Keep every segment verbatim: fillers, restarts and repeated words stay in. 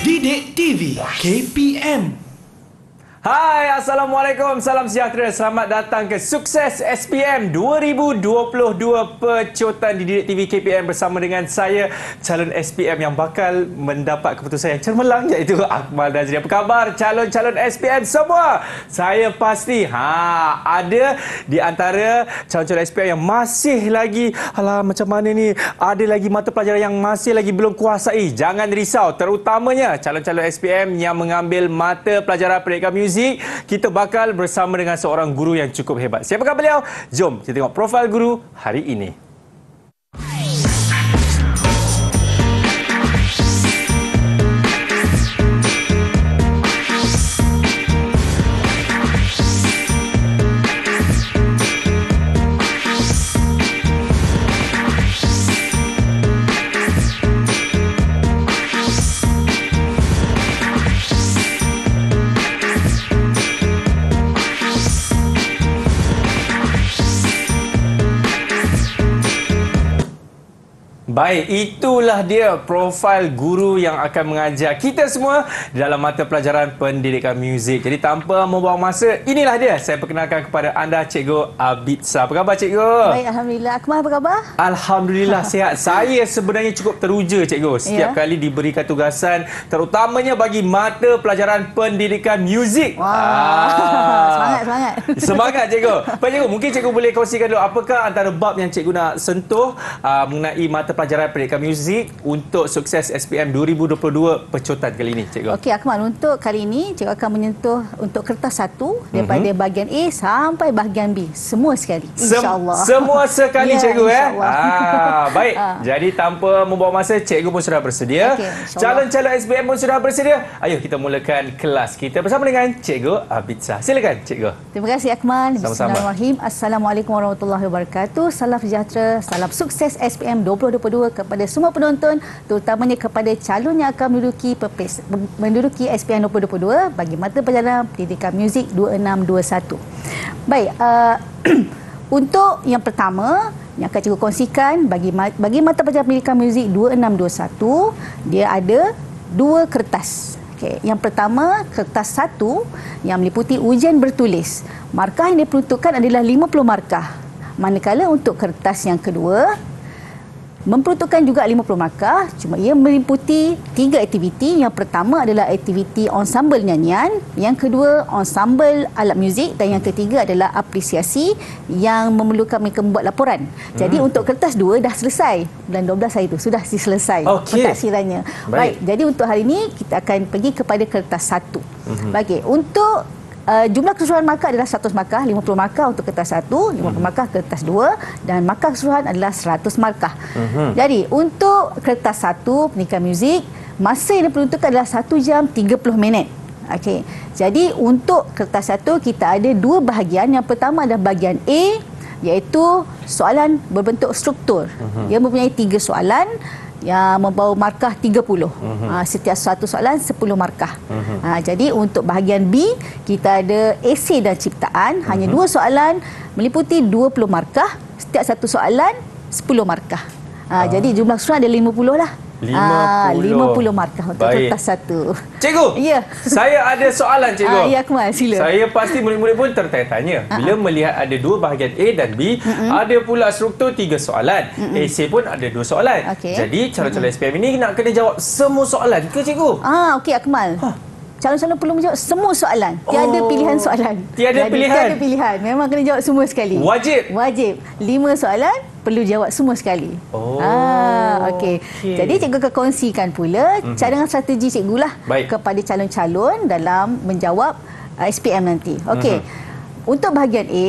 Didik T V K P M. Hai, Assalamualaikum, salam sejahtera. Selamat datang ke Sukses S P M dua ribu dua puluh dua Pecutan di Didik T V K P M bersama dengan saya, calon S P M yang bakal mendapat keputusan yang cermelang, iaitu Akmal Dazri. Apa khabar calon-calon S P M semua? Saya pasti ha, ada di antara calon-calon S P M yang masih lagi, alah macam mana ni, ada lagi mata pelajaran yang masih lagi belum kuasai. Jangan risau, terutamanya calon-calon S P M yang mengambil mata pelajaran Pendidikan Muzik. Kita bakal bersama dengan seorang guru yang cukup hebat. Siapakah beliau? Jom kita tengok profil guru hari ini. Baik, itulah dia profil guru yang akan mengajar kita semua dalam mata pelajaran Pendidikan Muzik. Jadi tanpa membuang masa, inilah dia. Saya perkenalkan kepada anda Cikgu Abidsa. Apa khabar Cikgu? Baik, Alhamdulillah. Akmal, apa khabar? Alhamdulillah, sihat. Saya sebenarnya cukup teruja Cikgu. Setiap yeah. kali diberikan tugasan, terutamanya bagi mata pelajaran Pendidikan Muzik. Wow. Ah. Semangat, semangat. Semangat Cikgu. Baik Cikgu, mungkin Cikgu boleh kongsikan dulu apakah antara bab yang Cikgu nak sentuh uh, mengenai mata pelajaran Pendidikan Muzik untuk Sukses S P M dua ribu dua puluh dua Pecutan kali ini, Cikgu? Okey, Akmal, untuk kali ini, Cikgu akan menyentuh untuk kertas satu daripada mm-hmm. bahagian A sampai bahagian B. Semua sekali, insyaAllah. Sem semua sekali, yeah, Cikgu, eh? Ah, baik, ah. Jadi tanpa membuang masa, Cikgu pun sudah bersedia. Calon-calon okay, S P M pun sudah bersedia. Ayo, kita mulakan kelas kita bersama dengan Cikgu Abidsa. Silakan, Cikgu. Terima kasih, Akmal. Sama-sama. Bismillahirrahmanirrahim. Assalamualaikum warahmatullahi wabarakatuh. Salam sejahtera, salam sukses S P M dua ribu dua puluh dua kepada semua penonton, terutamanya kepada calon yang akan menduduki pepes, menduduki S P M dua ribu dua puluh dua bagi mata pelajaran Pendidikan Muzik dua enam dua satu. Baik, uh, untuk yang pertama yang akan cikgu kongsikan bagi bagi mata pelajaran Pendidikan Muzik dua enam dua satu, dia ada dua kertas. Okay. Yang pertama, kertas satu yang meliputi ujian bertulis. Markah yang diperuntukkan adalah lima puluh markah. Manakala untuk kertas yang kedua memperuntukkan juga lima puluh markah, cuma ia meliputi tiga aktiviti. Yang pertama adalah aktiviti ensambel nyanyian, yang kedua ensambel alat muzik, dan yang ketiga adalah apresiasi yang memerlukan mereka membuat laporan. Jadi hmm. untuk kertas dua dah selesai. Bulan dua belas hari itu sudah selesai okay. pentaksirannya. Baik. Baik, jadi untuk hari ini kita akan pergi kepada kertas satu. Hmm. Baik, untuk Uh, jumlah keseluruhan markah adalah seratus markah, lima puluh markah untuk kertas satu, lima puluh markah kertas dua, dan markah keseluruhan adalah seratus markah. Uh-huh. Jadi untuk kertas satu Pendidikan Muzik, masa yang diperuntukkan adalah satu jam tiga puluh minit. Okey. Jadi untuk kertas satu kita ada dua bahagian. Yang pertama adalah bahagian A, iaitu soalan berbentuk struktur. Uh-huh. Ia mempunyai tiga soalan yang membawa markah tiga puluh. Uh-huh. Ha, setiap satu soalan sepuluh markah. Uh-huh. Ha, jadi untuk bahagian B, kita ada esei dan ciptaan. Uh-huh. Hanya dua soalan meliputi dua puluh markah. Setiap satu soalan sepuluh markah. Ha, uh. Jadi jumlah keseluruhan ada lima puluh lah. lima puluh. Ah, lima puluh markah untuk baik. Kertas satu. Cikgu, ya. Saya ada soalan Cikgu. Ah, ya, Akmal, sila. Saya pasti murid-murid pun tertanya-tanya. Bila uh-huh. melihat ada dua bahagian A dan B, uh-huh. ada pula struktur tiga soalan. Uh-huh. A C pun ada dua soalan. Okay. Jadi calon-calon S P M ini nak kena jawab semua soalan ke Cikgu? Ah, okey Akmal. Huh. Calon-calon perlu menjawab semua soalan. Tiada oh, pilihan soalan. Tiada, tiada pilihan. Tiada pilihan. Memang kena jawab semua sekali. Wajib. Wajib. Lima soalan perlu jawab semua sekali. Oh. Ah, okey. Okay. Jadi cikgu akan kongsikan pula mm-hmm. cadangan strategi cikgu lah kepada calon-calon dalam menjawab uh, S P M nanti. Okey. Mm-hmm. Untuk bahagian A,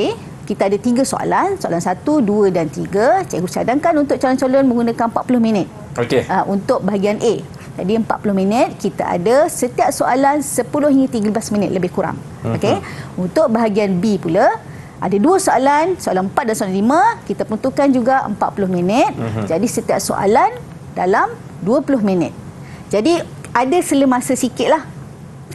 kita ada tiga soalan, soalan satu, dua dan tiga. Cikgu cadangkan untuk calon-calon menggunakan empat puluh minit. Okey. Uh, untuk bahagian A. Jadi empat puluh minit kita ada setiap soalan sepuluh hingga tiga belas minit lebih kurang. Uh-huh. Okey. Untuk bahagian B pula ada dua soalan, soalan empat dan soalan lima, kita peruntukkan juga empat puluh minit. Uh-huh. Jadi setiap soalan dalam dua puluh minit. Jadi ada sela masa sikitlah.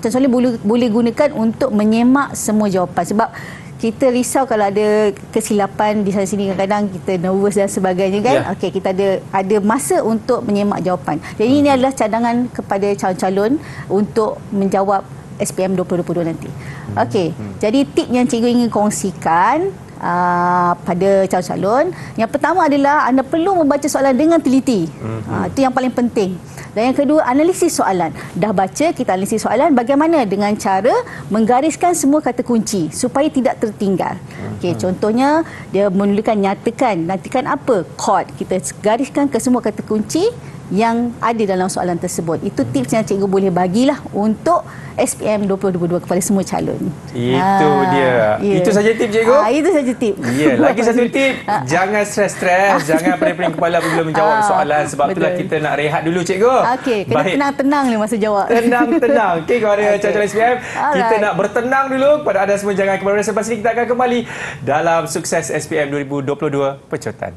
Contohnya boleh boleh gunakan untuk menyemak semua jawapan sebab kita risau kalau ada kesilapan di sana sini, kadang-kadang kita nervous dan sebagainya kan. Yeah. Okey, kita ada ada masa untuk menyemak jawapan. Jadi hmm. ini adalah cadangan kepada calon-calon untuk menjawab S P M dua ribu dua puluh dua nanti. Hmm. Okey, hmm. jadi tip yang cikgu ingin kongsikan uh, pada calon-calon, yang pertama adalah anda perlu membaca soalan dengan teliti. Hmm. Uh, itu yang paling penting. Dan yang kedua, analisis soalan. Dah baca, kita analisis soalan bagaimana dengan cara menggariskan semua kata kunci supaya tidak tertinggal. Okey, contohnya dia menuliskan nyatakan, nantikan apa? Kod. Kita gariskan ke semua kata kunci yang ada dalam soalan tersebut. Itu tips yang cikgu boleh bagilah untuk S P M dua ribu dua puluh dua kepada semua calon. Itu ha, dia. Yeah. Itu saja tip cikgu? Ha, itu saja tip. Yeah. Lagi satu tip, jangan stres-stres, jangan pening-pening kepala bila menjawab ha, soalan. Sebab betul. Itulah kita nak rehat dulu cikgu. Okey, kena tenang-tenang ni masa jawab. Tenang-tenang. Okey, kepada okay. calon-calon S P M, alright, kita nak bertenang dulu. Kepada anda semua, jangan kemana-mana. Selepas ini kita akan kembali dalam Sukses S P M dua ribu dua puluh dua Pecotan.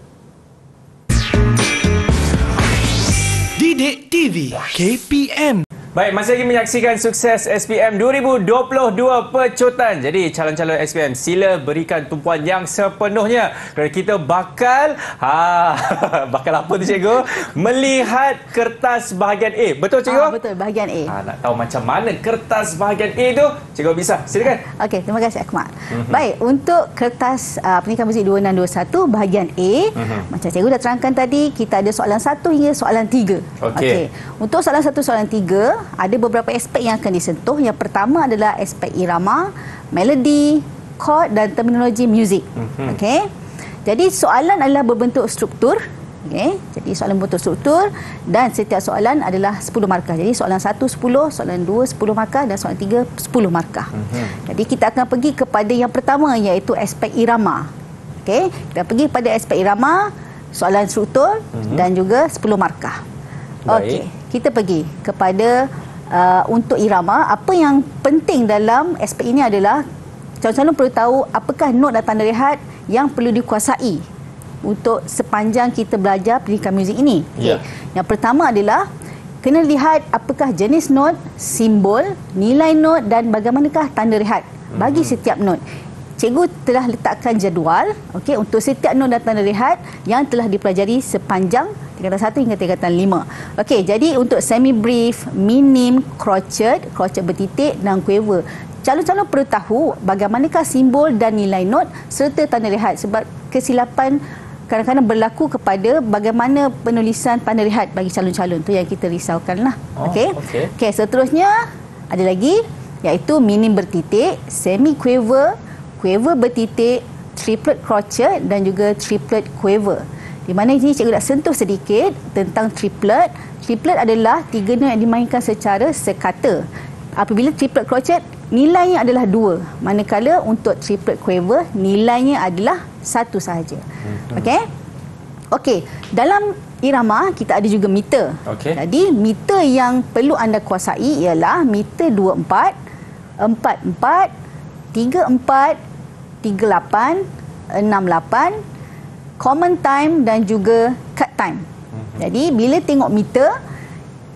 Didik T V K P M. Baik, masih lagi menyaksikan Sukses S P M dua ribu dua puluh dua Pecotan. Jadi calon-calon S P M, sila berikan tumpuan yang sepenuhnya kerana kita bakal ha, bakal apa tu cikgu? Melihat kertas bahagian A. Betul cikgu? Ha, betul, bahagian A. Ha, nak tahu macam mana kertas bahagian A tu? Cikgu Abidsa, silakan. Okey, terima kasih Akmal. Mm-hmm. Baik, untuk kertas uh, Pendidikan Muzik dua enam dua satu bahagian A, mm-hmm. macam cikgu dah terangkan tadi, kita ada soalan satu hingga soalan tiga. Okey. Okay. Untuk soalan satu, soalan tiga, ada beberapa aspek yang akan disentuh. Yang pertama adalah aspek irama, melodi, chord dan terminologi muzik. Mm-hmm. Okey. Jadi soalan adalah berbentuk struktur. Okey. Jadi soalan berbentuk struktur dan setiap soalan adalah sepuluh markah. Jadi soalan satu sepuluh, soalan dua sepuluh markah dan soalan tiga sepuluh markah. Mm-hmm. Jadi kita akan pergi kepada yang pertama iaitu aspek irama. Okey. Kita pergi pada aspek irama, soalan struktur mm-hmm. dan juga sepuluh markah. Okey. Kita pergi kepada uh, untuk irama. Apa yang penting dalam aspek ini adalah calon-calon perlu tahu apakah not dan tanda rehat yang perlu dikuasai untuk sepanjang kita belajar pendidikan muzik ini. Okay. Yeah. Yang pertama adalah kena lihat apakah jenis not, simbol, nilai not dan bagaimanakah tanda rehat bagi mm-hmm. setiap not. Cikgu telah letakkan jadual okay, untuk setiap not dan tanda rehat yang telah dipelajari sepanjang tingkatan satu hingga tingkatan lima. Okey, jadi untuk semi-brief, minim, crotchet, crotchet bertitik dan quaver. Calon-calon perlu tahu bagaimanakah simbol dan nilai not serta tanda rehat sebab kesilapan kadang-kadang berlaku kepada bagaimana penulisan tanda rehat bagi calon-calon. Itu yang kita risaukanlah. Oh, okey. Okey, okay, seterusnya ada lagi iaitu minim bertitik, semi quaver, quaver bertitik, triplet crotchet dan juga triplet quaver. Di mana ini cikgu nak sentuh sedikit tentang triplet. Triplet adalah tiga note yang dimainkan secara sekata. Apabila triplet crotchet, nilainya adalah dua. Manakala untuk triplet quaver, nilainya adalah satu sahaja. Okey? Okey, dalam irama kita ada juga meter. Okay. Jadi meter yang perlu anda kuasai ialah meter dua empat, empat empat, tiga empat, tiga lapan, enam lapan, common time dan juga cut time. Jadi bila tengok meter,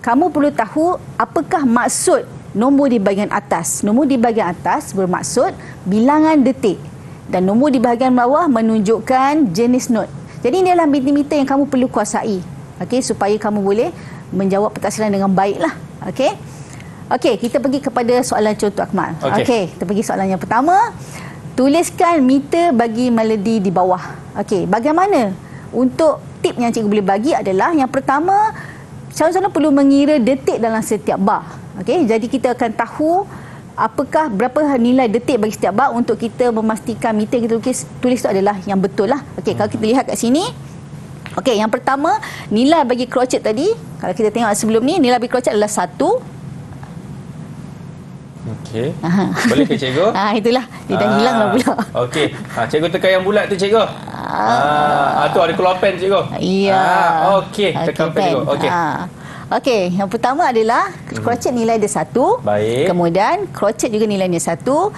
kamu perlu tahu apakah maksud nombor di bahagian atas. Nombor di bahagian atas bermaksud bilangan detik dan nombor di bahagian bawah menunjukkan jenis not. Jadi ini adalah meter-meter yang kamu perlu kuasai. Okey, supaya kamu boleh menjawab pentaksiran dengan baiklah. Okey. Okey, kita pergi kepada soalan contoh Akmal. Okey, okay, kita pergi soalan yang pertama. Tuliskan meter bagi melodi di bawah. Okey, bagaimana? Untuk tip yang cikgu boleh bagi adalah yang pertama, calon-calon perlu mengira detik dalam setiap bar. Okey, jadi kita akan tahu apakah berapa nilai detik bagi setiap bar untuk kita memastikan meter kita tulis, tulis itu adalah yang betul lah. Okey, kalau kita lihat kat sini. Okey, yang pertama, nilai bagi crotchet tadi. Kalau kita tengok sebelum ni, nilai bagi crotchet adalah satu. Okey. Boleh ke cikgu? Ah, itulah. Dia dah ah, hilanglah pula. Okey. Ah, cikgu tekan yang bulat tu cikgu. Ah, ah tu ada keluar pen cikgu. Ya. Ah, okey, tekan okay, pen cikgu. Okey. Ah. Okey, yang pertama adalah crotchet nilai dia satu. Baik. Kemudian crotchet juga nilainya satu.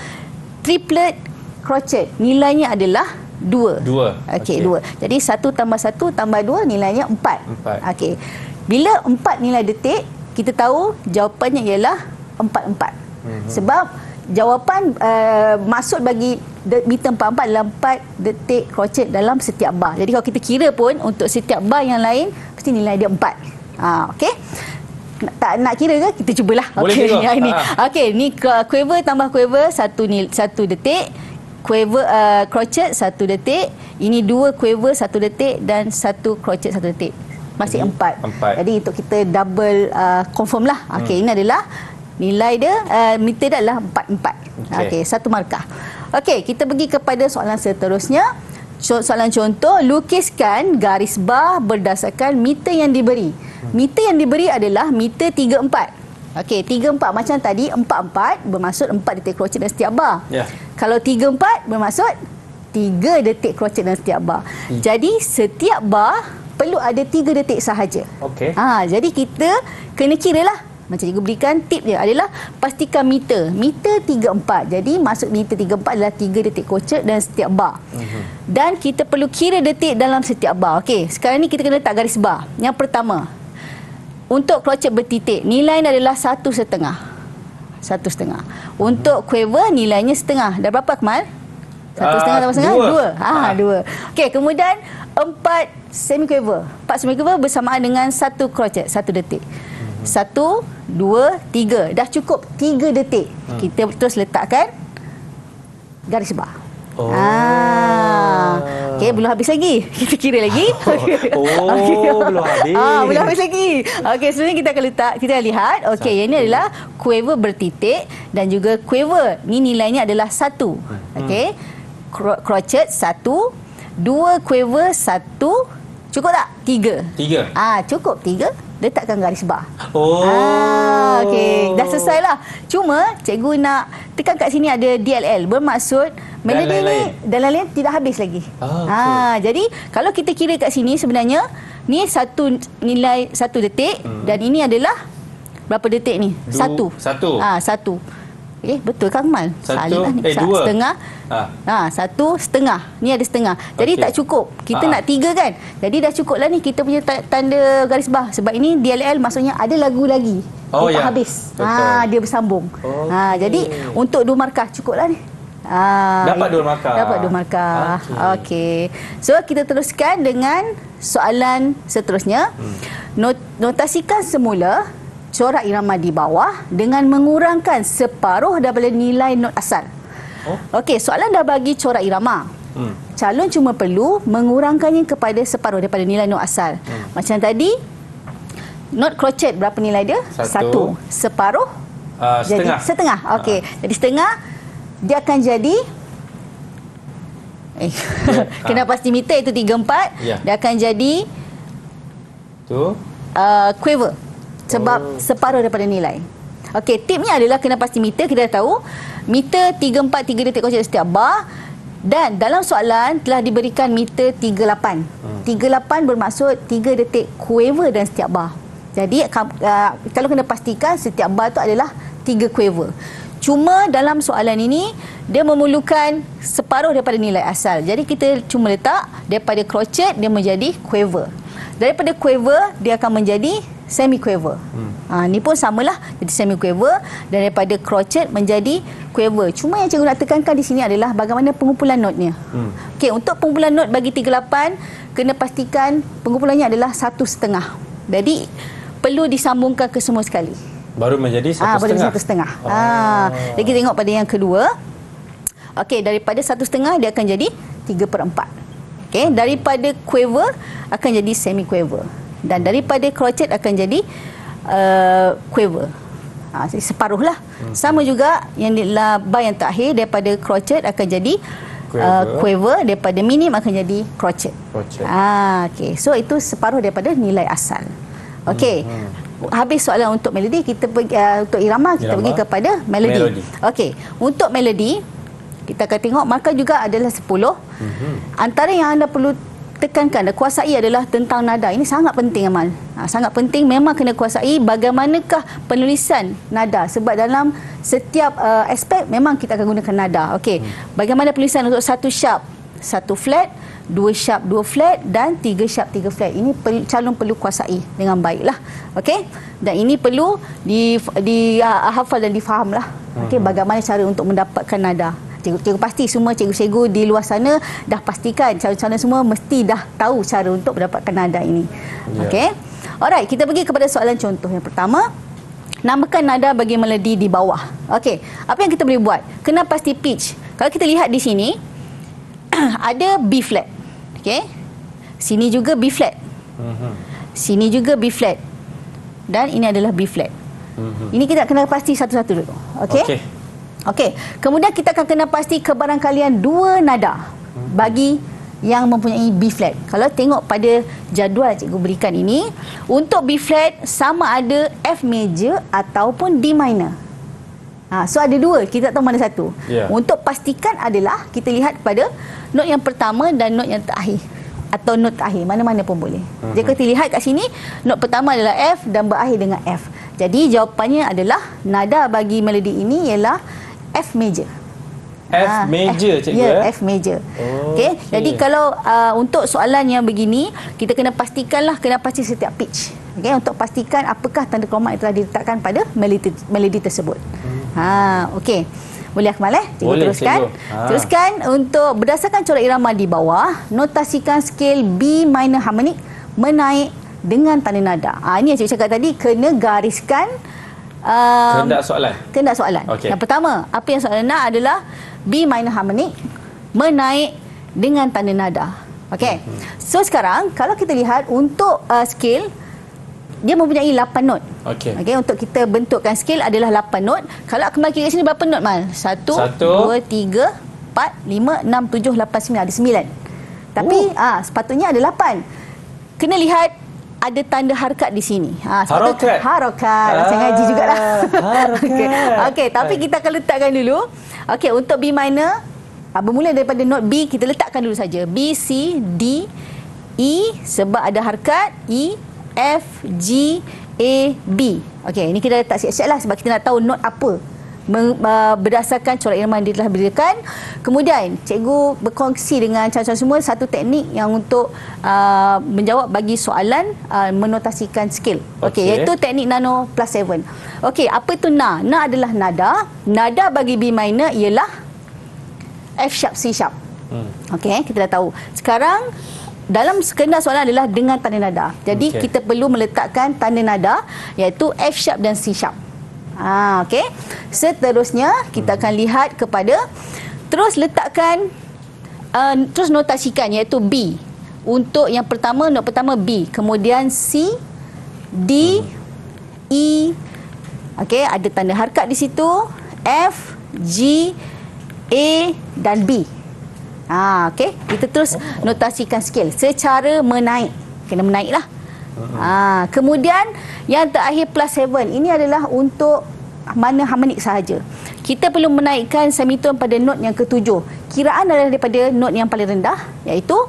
Triplet crotchet nilainya adalah dua. Dua. Okey, okay. dua. Jadi satu tambah satu tambah dua nilainya empat. Empat. Okey. Bila empat nilai detik, kita tahu jawapannya ialah empat empat. Sebab jawapan uh, maksud bagi meter empat puluh empat dalam empat detik crochet dalam setiap bar. Jadi kalau kita kira pun untuk setiap bar yang lain mesti nilai dia empat. Ha, okey. Tak nak kira ke? Kita cubalah. Okey ni. Okey, ni quiver tambah quiver satu ni satu detik. Quiver uh, crochet satu detik. Ini dua quiver satu detik dan satu crochet satu detik. Masih empat. empat. Jadi untuk kita double uh, confirm lah. Okey, hmm. ini adalah nilai dia uh, meter dia adalah empat empat. Okey, okay, satu markah. Okey, kita pergi kepada soalan seterusnya. Soalan contoh, lukiskan garis bar berdasarkan meter yang diberi. Meter yang diberi adalah meter tiga empat. Okey, tiga empat macam tadi, empat empat bermaksud empat detik crochet dalam setiap bar. Yeah. Kalau tiga empat bermaksud tiga detik crochet dalam setiap bar. Hmm. Jadi setiap bar perlu ada tiga detik sahaja. Okey. Ha, jadi kita kena kiralah. Macam cikgu berikan tip dia adalah pastikan meter. Meter tiga empat. Jadi masuk meter tiga empat adalah tiga detik crochet dan setiap bar. Uh-huh. Dan kita perlu kira detik dalam setiap bar. Okey, sekarang ni kita kena letak garis bar. Yang pertama, untuk crochet bertitik, nilai adalah satu setengah. Satu setengah. Untuk quiver, nilainya setengah. Dah berapa, Akmal? Satu uh, setengah tambah setengah? Dua. Dua. Ha, uh. dua. Okey, kemudian empat semi quiver. Empat semi quiver bersamaan dengan satu crochet, satu detik. Satu, dua, tiga. Dah cukup tiga detik. Hmm. Kita terus letakkan garis bar. Oh. Ah. Okey, belum habis lagi. Kita kira lagi. Okay. Oh, okay. belum habis. Ah, belum habis lagi. Okey, sebenarnya kita akan letak, kita akan lihat. Okey, yang ini adalah quiver bertitik dan juga quiver. Ni nilainya adalah satu. Okey. Cro crochet satu, dua quiver satu. Cukup tak? Tiga. Tiga. Ah, cukup tiga. Letakkan garis bar. Oh. Ah, okey, dah selesai lah. Cuma cikgu nak tekan kat sini ada D L L, bermaksud melody ni dalam lain tidak habis lagi. Ah, okay. ah, jadi kalau kita kira kat sini sebenarnya ni satu nilai satu detik hmm. dan ini adalah berapa detik ni? Du, satu. Satu. Ah, satu. Okey, betul Kang Mal. Satu. Salah eh, dua. Setengah. Ah. ah, satu setengah. Ni ada setengah. Jadi okay. tak cukup. Kita ah. nak tiga kan. Jadi dah cukup lah ni kita punya tanda garis bar. Sebab ini D L L maksudnya ada lagu lagi. Oh, ya. Habis. Okay. Ah, dia bersambung. Okay. Ah, jadi untuk dua markah cukup lah ni. Ah, dapat dua markah. Dapat dua markah. Okey. Okay. So kita teruskan dengan soalan seterusnya. Hmm. Not notasikan semula corak irama di bawah dengan mengurangkan separuh daripada nilai not asal. Oh. Okey, soalan dah bagi corak irama. Hmm. Calon cuma perlu mengurangkannya kepada separuh daripada nilai not asal. Hmm. Macam tadi, not crochet berapa nilai dia? Satu. Satu. Separuh? Uh, setengah. Jadi, setengah. Okey. Uh. Jadi setengah, dia akan jadi... Eh, yeah. kena pasti meter itu tiga empat. Yeah. Dia akan jadi... Itu? Uh, quiver. Sebab oh. separuh daripada nilai. Okey, tipnya adalah kena pasti meter, kita dah tahu. Meter tiga empat tiga detik kocok setiap bar. Dan dalam soalan telah diberikan meter tiga lapan. Hmm. tiga lapan bermaksud tiga detik quiver dan setiap bar. Jadi uh, kalau kena pastikan setiap bar tu adalah tiga quiver. Cuma dalam soalan ini dia memerlukan separuh daripada nilai asal. Jadi kita cuma letak daripada crochet dia menjadi quiver. Daripada quiver dia akan menjadi semi quiver. Hmm. Ha, ni pun samalah, jadi semi quiver dan daripada crochet menjadi quiver. Cuma yang cikgu nak tekankan di sini adalah bagaimana pengumpulan notnya. Hmm. Okey, untuk pengumpulan not bagi tiga lapan kena pastikan pengumpulannya adalah satu setengah. Jadi perlu disambungkan ke semua sekali. Baru menjadi satu ha, setengah. Baru satu setengah. Oh. Ha, jadi kita tengok pada yang kedua. Okey, daripada satu setengah dia akan jadi tiga per empat. Okey, daripada quiver akan jadi semi quiver. Dan daripada crochet akan jadi uh, quiver. Ha, separuhlah. Hmm. Sama juga yang bar yang terakhir daripada crochet akan jadi quiver, uh, quiver. Daripada minim akan jadi crochet. crochet. Ha, okay. So itu separuh daripada nilai asal. Okey. Hmm. Habis soalan untuk melody, kita pergi uh, untuk irama kita irama. pergi kepada melody. melody. Okey, untuk melody kita akan tengok markah juga adalah sepuluh. Hmm. Antara yang anda perlu tekankan dan kuasai adalah tentang nada. Ini sangat penting, Amal. Ha, sangat penting, memang kena kuasai bagaimanakah penulisan nada. Sebab dalam setiap uh, aspek memang kita akan gunakan nada. Okey. Hmm. Bagaimana penulisan untuk satu sharp, satu flat, dua sharp, dua flat dan tiga sharp, tiga flat. Ini perlu, calon perlu kuasai dengan baiklah. Okey. Dan ini perlu di, di uh, hafal dan difahamlah. Okey, bagaimana cara untuk mendapatkan nada? Cikgu, cikgu pasti semua cikgu-cikgu di luar sana dah pastikan calon-calon semua mesti dah tahu cara untuk mendapatkan nada ini. Yeah. Okey. Alright, kita pergi kepada soalan contoh yang pertama. Namakan nada bagi melodi di bawah. Okey, apa yang kita boleh buat? Kena pasti pitch. Kalau kita lihat di sini ada B flat. Okey. Sini juga B flat. Uh-huh. Sini juga B flat. Dan ini adalah B flat. Uh-huh. Ini kita kena pasti satu-satu dulu. Okey. Okey. Okey, kemudian kita akan kena pasti kebarangkalian dua nada bagi yang mempunyai B flat. Kalau tengok pada jadual cikgu berikan ini, untuk B flat sama ada F major ataupun D minor. Ha, so ada dua, kita tahu mana satu. Yeah. Untuk pastikan adalah kita lihat pada not yang pertama dan not yang terakhir atau not terakhir, mana-mana pun boleh. Uh-huh. Jika kita lihat kat sini, not pertama adalah F dan berakhir dengan F. Jadi jawapannya adalah nada bagi melodi ini ialah F major. F ha, major cikgu. Ya, F major. Oh, okey. Okay. Jadi kalau uh, untuk soalan yang begini, kita kena pastikanlah kena pasti setiap pitch. Okey, untuk pastikan apakah tanda kromat yang telah diletakkan pada melodi, melodi tersebut. Hmm. Ha, okey. Boleh Akmal eh? Cikgu boleh, teruskan. Cikgu. Ha. Teruskan untuk berdasarkan corak irama di bawah, notasikan skil B minor harmonic menaik dengan tanda nada. Ha, ini yang cikgu cakap tadi, kena gariskan Um, kehendak soalan. Kehendak soalan. Okay. Yang pertama, apa yang soalan nak adalah B minor harmonic menaik dengan tanda nada. Okey. Mm-hmm. So sekarang kalau kita lihat untuk uh, skil dia mempunyai lapan not. Okey. Okey, untuk kita bentukkan skil adalah lapan not. Kalau Akmal kira sini berapa not Mal? satu, dua, tiga, empat, lima, enam, tujuh, lapan, sembilan. Ada sembilan. Tapi ah uh, sepatutnya ada lapan. Kena lihat ada tanda harakat di sini. Ha, harakat? Harakat. Macam ah, ngaji jugalah. Harakat. Okey, okay, tapi kita akan letakkan dulu. Okey, untuk B minor, bermula daripada note B, kita letakkan dulu saja. B, C, D, E, sebab ada harakat. E, F, G, A, B. Okey, ini kita letak siap-siap lah sebab kita nak tahu note apa. Berdasarkan corak irama yang dia telah berikan. Kemudian cikgu berkongsi dengan calon-calon semua satu teknik yang untuk uh, menjawab bagi soalan uh, menotasikan skil. Okey, okay, iaitu teknik nano plus seven. Okey, apa tu na? Na adalah nada. Nada bagi B minor ialah F sharp C sharp. Hmm. Okey, kita dah tahu. Sekarang dalam skena soalan adalah dengan tanda nada. Jadi okay, kita perlu meletakkan tanda nada iaitu F sharp dan C sharp. Ah, okey. Seterusnya kita akan lihat kepada terus letakkan uh, terus notasikan iaitu B. Untuk yang pertama, not pertama B, kemudian C, D, E. Okey, ada tanda harakat di situ, F, G, A dan B. Ah, okey. Kita terus notasikan skil secara menaik. Kena menaiklah. Ha, kemudian yang terakhir plus seven ini adalah untuk mana harmonik sahaja. Kita perlu menaikkan semitone pada note yang ketujuh. Kiraan adalah daripada note yang paling rendah iaitu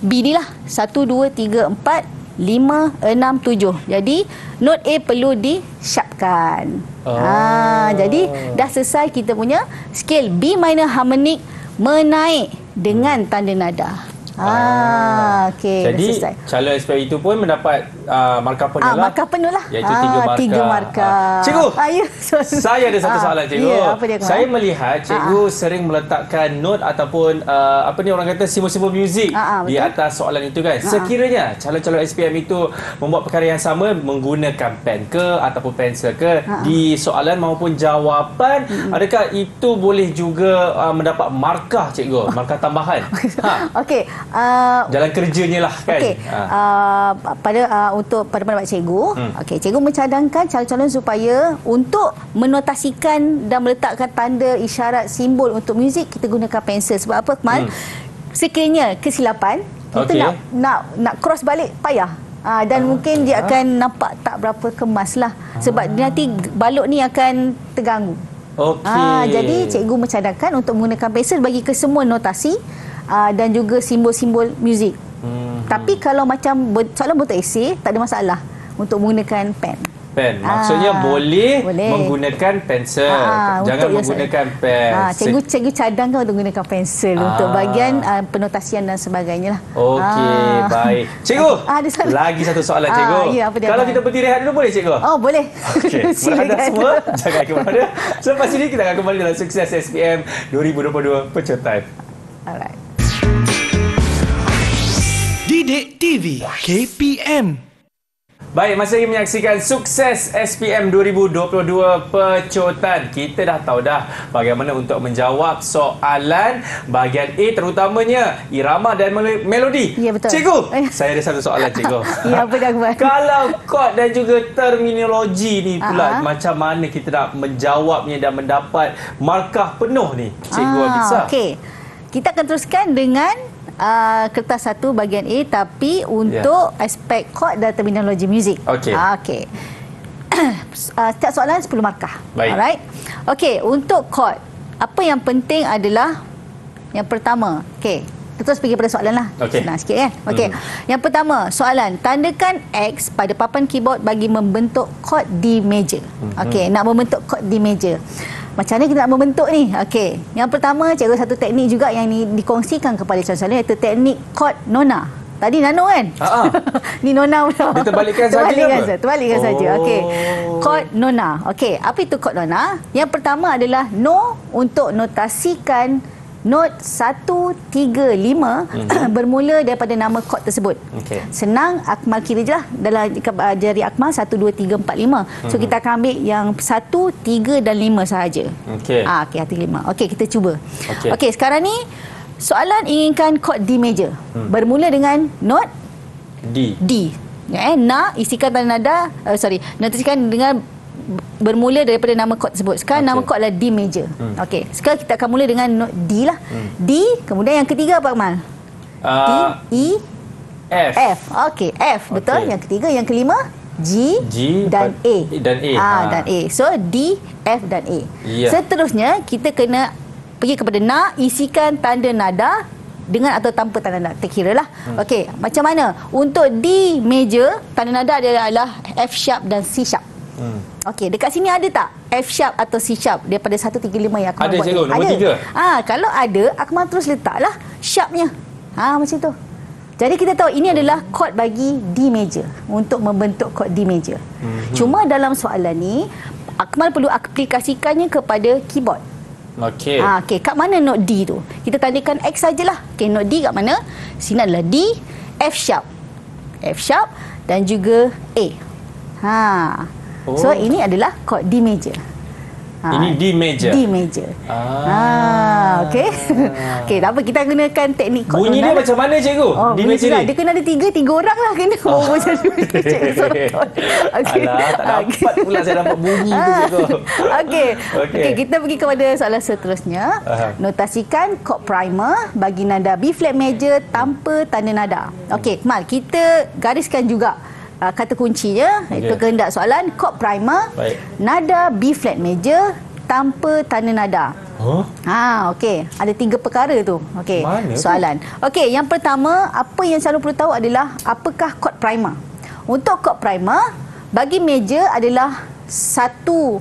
B ni lah. satu, dua, tiga, empat, lima, enam, tujuh. Jadi note A perlu di-sharpkan. Oh. Ha, jadi dah selesai kita punya skil B minor harmonik menaik dengan tanda nada. Ah, okey. Jadi calon S P M itu pun mendapat uh, markah penuh ah, lah. Markah penuh lah. Iaitu ah, tiga markah. Tiga markah. Ah. Cikgu, ah, ya, saya ada satu ah, soalan cikgu. Ya, apa dia, saya melihat cikgu ah, sering meletakkan note ataupun uh, apa ni orang kata simbol-simbol muzik ah, ah, di atas soalan itu kan. Ah, sekiranya calon-calon S P M itu membuat perkara yang sama menggunakan pen ke ataupun pensel ke ah, di soalan maupun jawapan, mm-hmm, adakah itu boleh juga uh, mendapat markah cikgu? Markah tambahan. Ha. Okey. Uh, jalan kerjanya lah kan. Okay. Uh, pada uh, untuk pada pendapat cikgu, hmm, okey, cikgu mencadangkan calon-calon supaya untuk menotasikan dan meletakkan tanda isyarat simbol untuk muzik kita gunakan pensel. Sebab apa Akmal? Hmm. Sekiranya kesilapan kita okay, nak nak nak cross balik payah. Uh, dan uh, mungkin uh, dia akan nampak tak berapa kemas lah. Sebab uh, nanti balut ni akan terganggu. Okey. Uh, jadi cikgu mencadangkan untuk menggunakan pensel bagi kesemua notasi. Uh, dan juga simbol-simbol muzik. Hmm. Tapi kalau macam soalan bentuk esei, tak ada masalah untuk menggunakan pen. pen. Maksudnya ah, boleh, boleh menggunakan pensel. Ah, Jangan menggunakan saya, pen. Ah, cikgu cikgu cadangkan untuk menggunakan pensel ah. untuk bahagian ah, penotasian dan sebagainya lah. Okey, ah. baik. Cikgu, ah, lagi satu soalan cikgu. Ah, ya, kalau kita berhenti rehat dulu boleh cikgu? Oh, boleh. Okey. Silakan semua. Jangan ke mana. Selepas ini kita akan kembali dalam Sukses S P M dua ribu dua puluh dua Pecutai. Alright. Didik T V K P M. Baik, masa ini menyaksikan Sukses S P M dua ribu dua puluh dua Pecotan. Kita dah tahu dah bagaimana untuk menjawab soalan bahagian A, terutamanya irama dan melodi. Ya, betul. Cikgu, eh. saya ada satu soalan cikgu. Ya, apa dah buat? Kalau kod dan juga terminologi ni pula, uh-huh. macam mana kita nak menjawabnya dan mendapat markah penuh ni, Cikgu ah, Abidsa? Okey. Kita akan teruskan dengan Uh, kertas satu bahagian A, tapi untuk yeah. aspek kod dan terminologi muzik. Okey. Uh, okay. uh, setiap soalan sepuluh markah. Baik. Alright. Okey, untuk kod, apa yang penting adalah yang pertama. Okey, terus pergi pada soalan lah. Okay. Senang sikit kan? Okey. Hmm. Yang pertama, soalan, tandakan X pada papan keyboard bagi membentuk kod D major. Hmm. Okey, nak membentuk kod D major. Macam mana kita nak membentuk ni? Okey. Yang pertama, cikgu satu teknik juga yang ni dikongsikan kepada calon-calon, iaitu teknik kod nona. Tadi nano kan? Ha-ha. Ni nona pula. Dia terbalikkan saja. Terbalikkan saja. Terbalikkan saja. Oh. Okey. Kod nona. Okey. Apa itu kod nona? Yang pertama adalah no untuk notasikan not satu tiga lima mm-hmm. bermula daripada nama kod tersebut. Okay. Senang, Akmal kira je lah dalam jari Akmal satu, dua, tiga, empat, lima. So, mm-hmm. kita akan ambil yang satu, tiga dan lima sahaja. Okey. Ah, okey, satu, tiga, lima. Okey, kita cuba. Okey, okay, sekarang ni soalan inginkan kod D major. Mm. Bermula dengan not D. D. Eh, na, isikan tanda nada, uh, sorry, notasikan dengan bermula daripada nama kod tersebut. Sekarang okay. nama kod adalah D major. Hmm. Okey. Sekarang kita akan mula dengan note D lah. Hmm. D, kemudian yang ketiga apa Akmal? Uh, D, E, F. F. Okey, F. Okay. Betul. Yang ketiga, yang kelima G, G dan A. Dan A. Ah, ha. dan A. So D, F dan A. Yeah. Seterusnya kita kena pergi kepada na, isikan tanda nada dengan atau tanpa tanda nada. Terkiralah. Hmm. Okey, macam mana? Untuk D major, tanda nada adalah F sharp dan C sharp. Hmm. Okey, dekat sini ada tak F sharp atau C sharp daripada satu tiga lima yang Akmal ada buat? Cikgu, ada cikgu, nombor tiga. Ah, kalau ada, Akmal terus letaklah sharpnya. Ah, macam tu. Jadi kita tahu ini adalah kod bagi D major untuk membentuk kod D major. Hmm. Cuma dalam soalan ni, Akmal perlu aplikasikannya kepada keyboard. Okey. Ah, okey, kat mana note D tu? Kita tandakan X sajalah. Okey, note D kat mana? Sini adalah D, F sharp. F sharp dan juga A. Ha. Oh. So ini adalah kod D major. Ha, ini D major. D major. Ah, ah okey. Okey, tak apa, kita gunakan teknik kod. Bunyi dia macam mana cikgu? Oh, D major ni. Dia kena ada tiga, tiga orang lah kena. Oh, macam tu. Okey. Alah, tak dapat pula saya dapat bunyi tu cikgu. Okey. Okey, okay, kita pergi kepada soalan seterusnya. Aha. Notasikan kod primer bagi nada B flat major tanpa tanda nada. Okey, Mal, kita gariskan juga Uh, kata kuncinya, okay. itu kehendak soalan, kod primer, baik, nada B flat major tanpa tanda nada. Huh? Ha, okey, ada tiga perkara tu. Okey, soalan. Okey, yang pertama, apa yang selalu perlu tahu adalah apakah kod primer. Untuk kod primer, bagi major adalah satu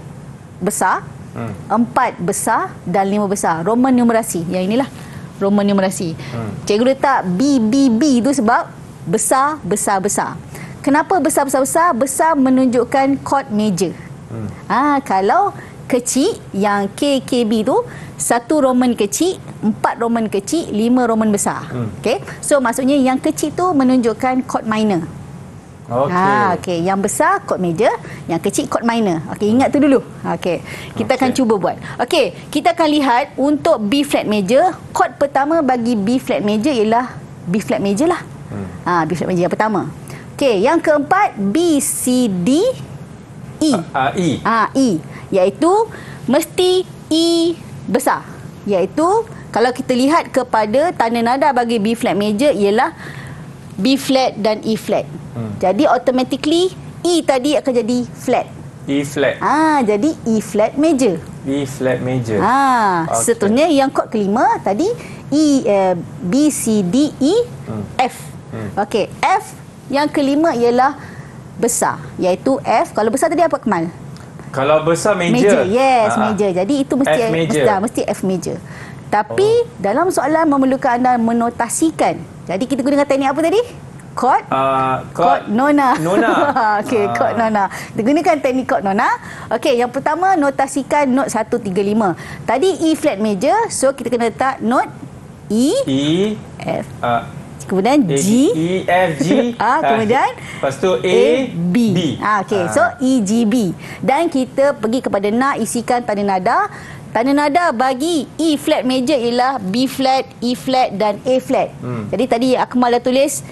besar, hmm. empat besar dan lima besar. Roman numerasi, yang inilah Roman numerasi. Hmm. Cikgu letak B B B tu sebab besar besar besar. Kenapa besar-besar-besar? Besar menunjukkan kod major. Hmm. Ha, kalau kecil, yang K K B tu, satu Roman kecil, empat Roman kecil, lima Roman besar. Hmm. Okay? So, maksudnya yang kecil tu menunjukkan kod minor. Okay. Ha, okay. Yang besar, kod major. Yang kecil, kod minor. Okay, ingat tu dulu. Okay. Kita okay. akan cuba buat. Okay, kita akan lihat untuk B flat major, kod pertama bagi B flat major ialah B flat major lah. Hmm. Ha, B flat major yang pertama. Okey, yang keempat B C D E. Ah, E. Ah, E, iaitu mesti E besar. Iaitu kalau kita lihat kepada tanda nada bagi B flat major ialah B flat dan E flat. Hmm. Jadi automatically E tadi akan jadi flat. E flat. Ah, jadi E flat major. E flat major. Ah, okay. Seterusnya yang kod kelima tadi E uh, B C D E hmm. F. Hmm. Okey, F yang kelima ialah besar, iaitu F. Kalau besar tadi apa, Kemal? Kalau besar major. Major, yes, ha. major. Jadi itu mesti F major. Mesti, mesti F major. Tapi oh. dalam soalan memerlukan anda menotasikan. Jadi kita gunakan teknik apa tadi? Kod? Uh, kod nona. Nona. Okey, uh. kod nona. Kita gunakan teknik kod nona. Okey, yang pertama notasikan not satu tiga lima. Tadi E flat major, so kita kena letak not E, E F. Uh. Kemudian A, G, E, F, G. Ah, kemudian lepas tu A, B. B. Ah, okey. Ah. So E, G, B. Dan kita pergi kepada nak, isikan tanda nada. Tanda nada bagi E flat major ialah B flat, E flat dan A flat. Hmm. Jadi tadi Akmal dah tulis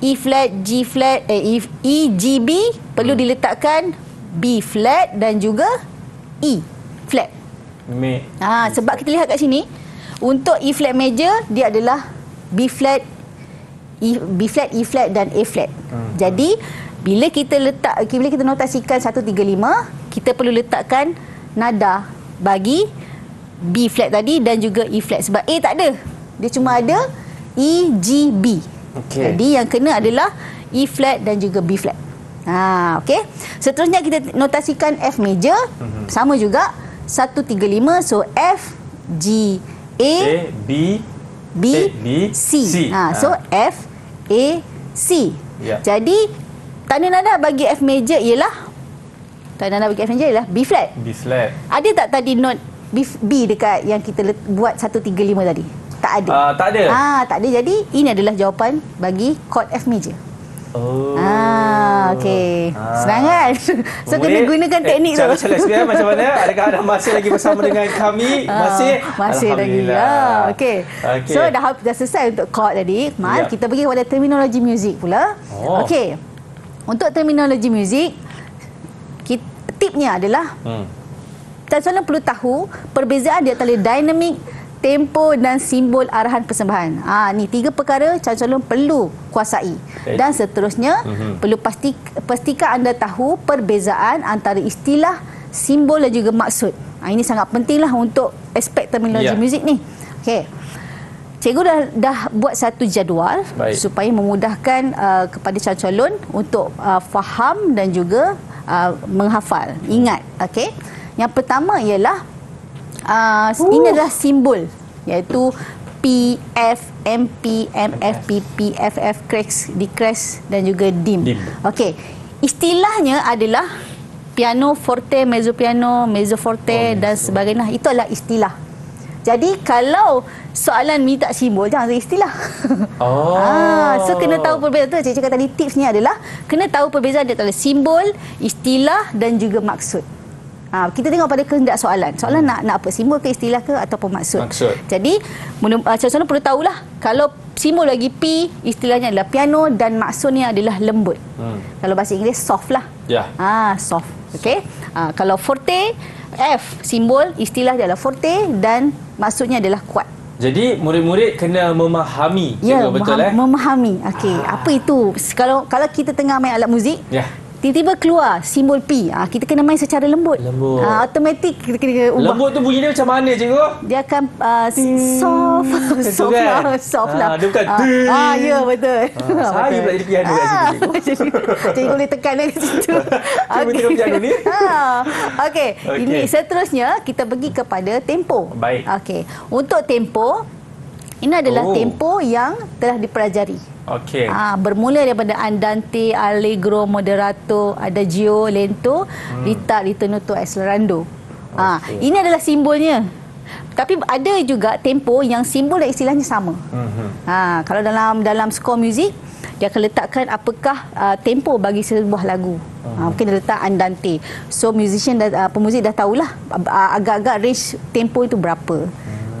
E flat, G flat, eh, E, G, B perlu hmm. diletakkan B flat dan juga E flat. Me. Ah, sebab kita lihat kat sini untuk E flat major dia adalah B flat, E, B flat, E flat dan A flat. Hmm. Jadi bila kita letak, bila kita notasikan satu tiga lima, kita perlu letakkan nada bagi B flat tadi dan juga E flat. Sebab A tak ada. Dia cuma ada E, G, B. Okay. Jadi yang kena adalah E flat dan juga B flat. Ha, okey. Seterusnya kita notasikan F major. Hmm. Sama juga satu tiga lima. So F, G, A, A B, B, A, B, C. C. Ha, so ha. F A, C. Ya. Jadi tanda nada bagi F major ialah tanda nada bagi F major ialah B flat. B flat. Ada tak tadi note B, B dekat yang kita buat satu tiga lima tadi? Tak ada. Uh, tak ada. Ha, tak ada. Jadi ini adalah jawapan bagi chord F major. Oh. Ah, okey. Ah. Senang kan? So boleh. Kena gunakan teknik eh, tu. Cara-cara S P M macam mana? Adakah anda masih lagi bersama dengan kami? Masih? Ah, masih lagi. Ya, okey. Okay. So dah, dah selesai untuk chord tadi. Mal, yeah. kita pergi kepada terminologi muzik pula. Oh. Okey. Untuk terminologi muzik, tipnya adalah hmm. dan soalan perlu tahu perbezaan di antara dinamik, tempo dan simbol arahan persembahan. Ah, ni tiga perkara calon-calon perlu kuasai. Dan seterusnya mm-hmm. perlu pasti pastikan anda tahu perbezaan antara istilah, simbol dan juga maksud. Ah, ini sangat pentinglah untuk aspek terminologi yeah. muzik ni. Okey. Cikgu dah dah buat satu jadual Baik. supaya memudahkan uh, kepada calon-calon untuk uh, faham dan juga uh, menghafal. Ingat, okey. Yang pertama ialah Uh, ini adalah simbol, iaitu P, F, M, P, M, F, P, P, F, F, Cracks, Decress dan juga Dim. Dim. Okey, istilahnya adalah piano, forte, mezzo piano, mezzo forte oh, dan sebagainya. Itu adalah istilah. Jadi kalau soalan minta simbol, jangan sebut istilah. Oh. ah, so kena tahu perbezaan. Cikgu cakap tadi tipsnya adalah kena tahu perbezaan antara simbol, istilah dan juga maksud. Ha, kita tengok pada kehendak soalan. Soalan nak nak apa? Simbol ke, istilah ke atau maksud? Maksud. Jadi, calon-calon perlu tahulah. Kalau simbol lagi P, istilahnya adalah piano dan maksudnya adalah lembut. Hmm. Kalau bahasa Inggeris, soft lah. Ya. Yeah. Ha, soft. Okey. Ha, kalau forte, F, simbol, istilah adalah forte dan maksudnya adalah kuat. Jadi murid-murid kena memahami. Ya, cikgu, betul eh? Memahami. Okey. Ah. Apa itu? Kalau kalau kita tengah main alat muzik, ya. Yeah. Tiba-tiba keluar simbol P. Ha, kita kena main secara lembut. Lembut. Ha, automatik kita kena ubah. Lembut tu bunyi dia macam mana, cikgu? Dia akan uh, soft. Soft kan? lah. Soft ha, lah. Dia bukan. Ha, ha, ya, betul. Ha, saya pula jadi piano ha, kat sini. Cikgu boleh tekan kat situ. Cikgu tengok piano ni. Ha, Okey. Okay. Ini seterusnya kita pergi kepada tempo. Baik. Okey. Untuk tempo, ini adalah oh. tempo yang telah dipelajari. Okey. Ah, bermula daripada andante, allegro, moderato, adagio, lento, hmm. rita, ritenuto, accelerando. Okay. Ah, ini adalah simbolnya. Tapi ada juga tempo yang simbol dan istilahnya sama. Hmm. Ah, kalau dalam dalam skor muzik, dia akan letakkan apakah uh, tempo bagi sebuah lagu. Hmm. Ah, mungkin dia letak andante. So musician dan uh, pemuzik dah tahulah uh, agak-agak range tempo itu berapa.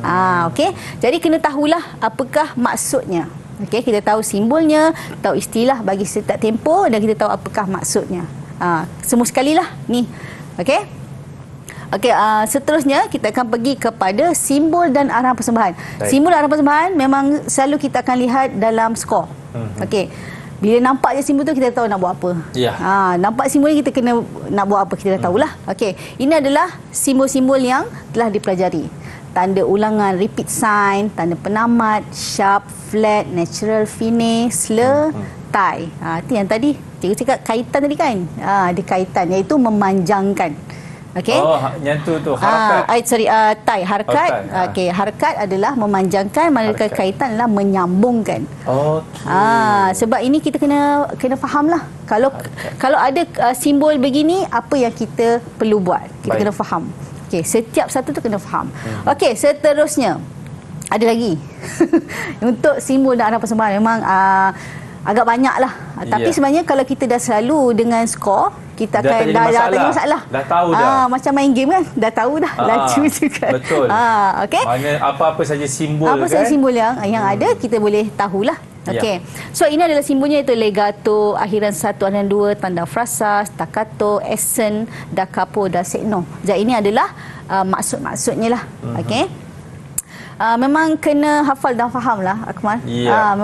Hmm. Ah, okey. Jadi kena tahulah apakah maksudnya. Okey, kita tahu simbolnya, tahu istilah bagi setiap tempo dan kita tahu apakah maksudnya. Ha, semua sekalilah ni. Okey. Okey, uh, seterusnya kita akan pergi kepada simbol dan arahan persembahan. Baik. Simbol dan arahan persembahan memang selalu kita akan lihat dalam skor. Mm-hmm. Okey. Bila nampak je simbol tu kita tahu nak buat apa. Yeah. Ha, nampak simbol ni kita kena nak buat apa kita dah tahulah. Mm. Okey. Ini adalah simbol-simbol yang telah dipelajari. Tanda ulangan, repeat sign, tanda penamat, sharp, flat, natural, fine, slur, hmm, hmm. tie. Ha, itu yang tadi cikgu cakap kaitan tadi kan? Ha, ada kaitan, iaitu memanjangkan. Okey. Oh, yang tu tu harakat. Ah, sorry, uh, tie harakat. Oh, tie. Okey, harakat adalah memanjangkan, manakala kaitan adalah menyambungkan. Okey. Ah, sebab ini kita kena kena fahamlah. Kalau harakat. Kalau ada uh, simbol begini, apa yang kita perlu buat? Kita Baik. kena faham. Okey, setiap satu tu kena faham. Hmm. Okey, seterusnya ada lagi. Untuk simbol dan arah persembahan memang uh, agak banyaklah. Yeah. Tapi sebenarnya kalau kita dah selalu dengan skor, kita dah akan dah masalah. dah tanya masalah. Dah tahu dah. Ah, macam main game kan, dah tahu dah. Ah, laju juga. Betul. Ah, okey. Mana apa-apa saja simbol apa kan. Apa saja simbol yang yang hmm. ada kita boleh tahulah. Okey. Yeah. So ini adalah simbolnya, iaitu legato, akhiran satu, akhiran dua, tanda frasa, staccato, accent, da capo, da segno. Jadi ini adalah uh, maksud-maksudnya lah. Mm -hmm. Okey. Uh, memang kena hafal dan faham lah, Akmal. Yeah.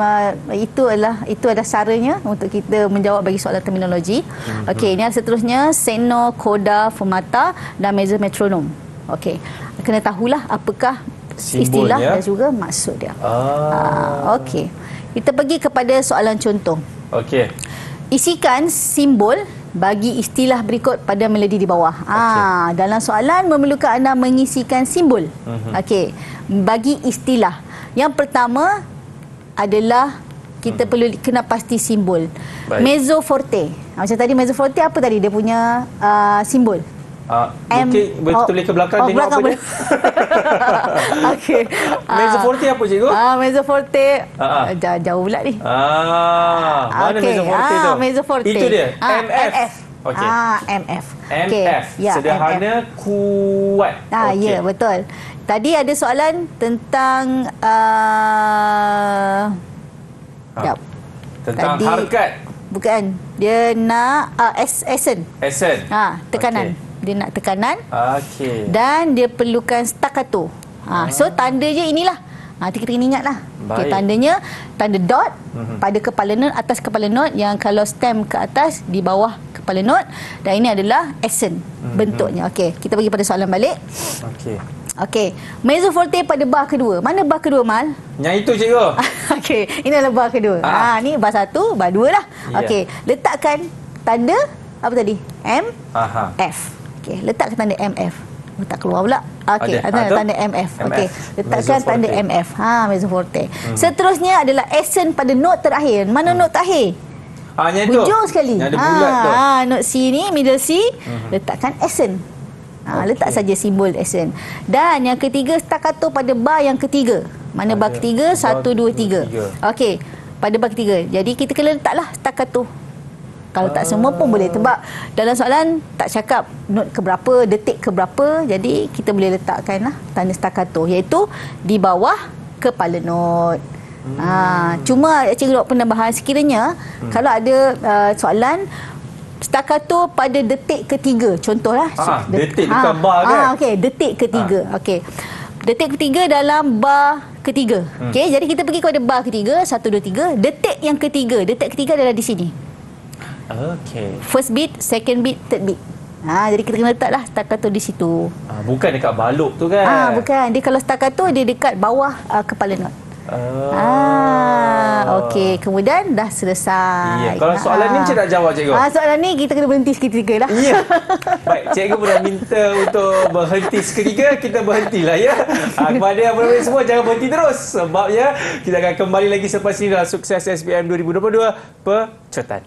Uh, itu adalah itu ada caranya untuk kita menjawab bagi soalan terminologi. Mm-hmm. Okey, ini seterusnya seno, koda, fermata dan measure metronom. Okey, kena tahulah apakah simbolnya, istilah dan juga maksud dia. Ah. Uh, Okey, kita pergi kepada soalan contoh. Okey. Isikan simbol bagi istilah berikut pada melodi di bawah. Okay. Ah, dalam soalan memerlukan anda mengisikan simbol. Uh-huh. Okey, bagi istilah. Yang pertama adalah kita uh-huh. perlu kena pasti simbol. Baik. Mezzo forte. Macam tadi mezzo forte apa tadi dia punya uh, simbol? Uh, M mungkin boleh oh, tulis ke belakang oh, tengok belakang apa dia. Okey. Mezzo forte apa cikgu? Ah, mezzo forte. Ah, jauh pula ni. Ah, mana okay. mezzo forte ah, tu? Mezzo forte. Itu dia. Ah, M F. M F. Okey. Ah, M F. Okay. M F. Yeah, sederhana, M F. Kuat. Ah, okay. Ya, yeah, betul. Tadi ada soalan tentang uh, ah. jap. Tentang Tadi, harakat. Bukan. Dia nak uh, accent. Accent. Ah, tekanan. Okay. Dia nak tekanan. Okey. Dan dia perlukan staccato. Ha, ah. so tandanya inilah. Ha, kita kena ingatlah. Okey, tandanya tanda dot mm-hmm. pada kepala not, atas kepala not, yang kalau stem ke atas di bawah kepala not, dan ini adalah accent mm-hmm. bentuknya. Okey, kita pergi pada soalan balik. Okey. Okey, mezzo forte pada bar kedua. Mana bar kedua, Mal? Yang itu, cikgu. Okey, ini adalah bar kedua. Ah. Ha, ni bar satu, bar dua lah. Yeah. Okey, letakkan tanda apa tadi? M Aha. F. Okey, letak ke tanda M F. Oh, tak keluar pula. Okey, ada tanda M F. Okey, letakkan tanda M F. Ha, mezzo forte. Hmm. Seterusnya adalah accent pada note terakhir. Mana hmm. note terakhir? Ah, yang itu. Hujung sekali. Yang ada bulat ha, tu. Ha, note C ni, middle C, hmm. letakkan accent. Ha, okay. letak saja simbol accent. Dan yang ketiga staccato pada bar yang ketiga. Mana bar ketiga? satu, dua, tiga. Okey, pada bar ketiga. Jadi kita kena letaklah staccato. Kalau tak semua pun boleh tebak. Dalam soalan tak cakap not ke berapa, detik ke berapa. Jadi kita boleh letakkanlah tanda staccato, iaitu di bawah kepala not. Hmm. Ha, cuma cikgu pernah bahas sekiranya hmm. kalau ada uh, soalan staccato pada detik ketiga. Contohlah. Ha, det detik ha, bukan bar kan? Ha, okay, detik ketiga. Ha. Okey. Detik ketiga dalam bar ketiga. Hmm. Okey, jadi kita pergi kepada bar ketiga, satu, dua, tiga. Detik yang ketiga. Detik ketiga adalah di sini. Okey. First beat, second beat, third beat. Ha, jadi kita kena letaklah staccato di situ. Ah, bukan dekat balok tu kan? Ah, bukan. Dia kalau staccato dia dekat bawah uh, kepala not. Oh. Ah, okey. Kemudian dah selesai. Ya, kalau soalan ah. ni macam nak jawab cikgu? Ah, soalan ni kita kena berhenti seketika lah. Ya. Baik, cikgu pernah minta untuk berhenti seketika, kita berhentilah ya. Ah, kepada yang berhenti semua jangan berhenti terus, sebabnya kita akan kembali lagi selepas ini dalam Sukses S P M dua ribu dua puluh dua Pecotan.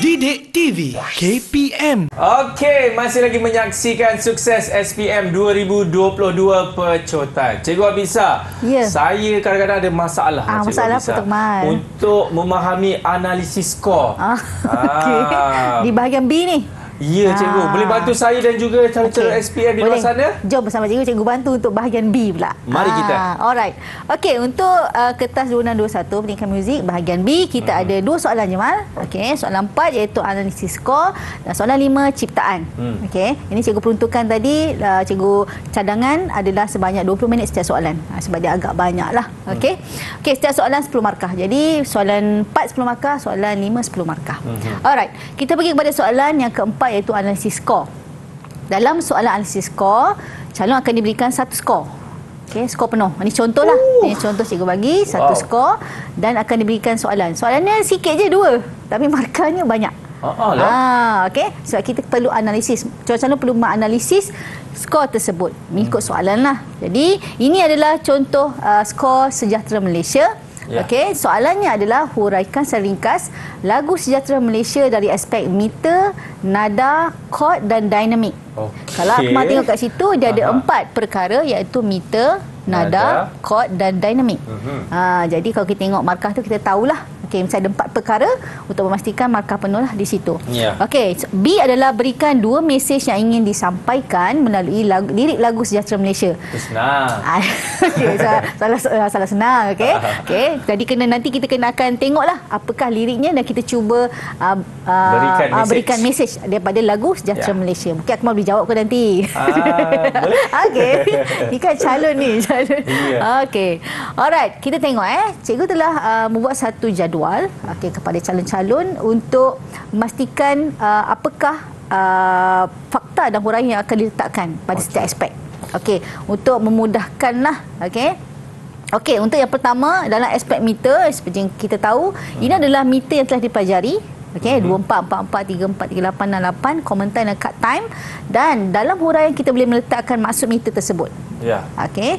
Didik T V K P M. Okey, masih lagi menyaksikan Sukses S P M dua ribu dua puluh dua Pecotan. Cikgu Abidsa, yeah. saya kadang-kadang ada masalah. Ah, masalah apa, Teman? Untuk memahami analisis skor. Ah, okay. ah. Di bahagian B ni. Ya, cikgu. Boleh bantu saya dan juga cara-cara okay. S P M di luar sana? Jom bersama cikgu. Cikgu bantu untuk bahagian B pula. Mari kita. Ha, alright. Okey, untuk uh, kertas dua enam dua satu Pendidikan Muzik, bahagian B, kita hmm. ada dua soalan je, Mal. Okey, soalan empat iaitu analisis skor dan soalan lima ciptaan. Hmm. Okey, ini cikgu peruntukan tadi, uh, cikgu cadangan adalah sebanyak dua puluh minit setiap soalan. Ha, sebab dia agak banyak lah. Okey, hmm. okay, setiap soalan sepuluh markah. Jadi, soalan empat sepuluh markah, soalan lima sepuluh markah. Hmm. Alright, kita pergi kepada soalan yang keempat, iaitu analisis skor. Dalam soalan analisis skor, calon akan diberikan satu skor. Okey, skor penuh. Ini contohlah. Ini contoh cikgu bagi satu wow. skor dan akan diberikan soalan. Soalannya sikit je dua, tapi markahnya banyak. Ha ah, lah. Ah, okey. Sebab kita perlu analisis. Calon-calon perlu menganalisis skor tersebut. Mengikut soalanlah. Jadi, ini adalah contoh uh, skor Sejahtera Malaysia. Ya. Okey, soalannya adalah huraikan secara ringkas lagu Sejahtera Malaysia dari aspek meter, nada, chord dan dinamik. Okay. Kalau Akmal tengok kat situ, dia ada Aha. empat perkara iaitu meter, nada, nada, chord dan dinamik. Uh-huh. Ha, jadi kalau kita tengok markah tu, kita tahulah. Okey, mesti ada empat perkara untuk memastikan markah penuh lah di situ. Yeah. Okey, B adalah berikan dua mesej yang ingin disampaikan melalui lagu, lirik lagu Sejahtera Malaysia. Senang. okay, salah, salah, salah senang. Okey, okay, jadi kena, nanti kita kena akan tengoklah apakah liriknya dan kita cuba uh, uh, berikan, uh, mesej. berikan mesej daripada lagu Sejahtera yeah. Malaysia. Mungkin Akmal boleh jawab ke nanti. Uh, Okey, ni kan calon ni. Yeah. Okey, alright, kita tengok eh. Cikgu telah uh, membuat satu jadual Okey, kepada calon-calon untuk memastikan uh, apakah uh, fakta dan huraian yang akan diletakkan pada okay. setiap aspek. Okey, untuk memudahkanlah. Okey, okey, untuk yang pertama dalam aspek meter, seperti yang kita tahu, hmm. ini adalah meter yang telah dipelajari. Okey, hmm. dua puluh empat, empat puluh empat, tiga puluh empat, tiga puluh lapan, enam puluh lapan, komentar dan cut time, dan dalam huraian kita boleh meletakkan maksud meter tersebut. Ya. Yeah. Okey,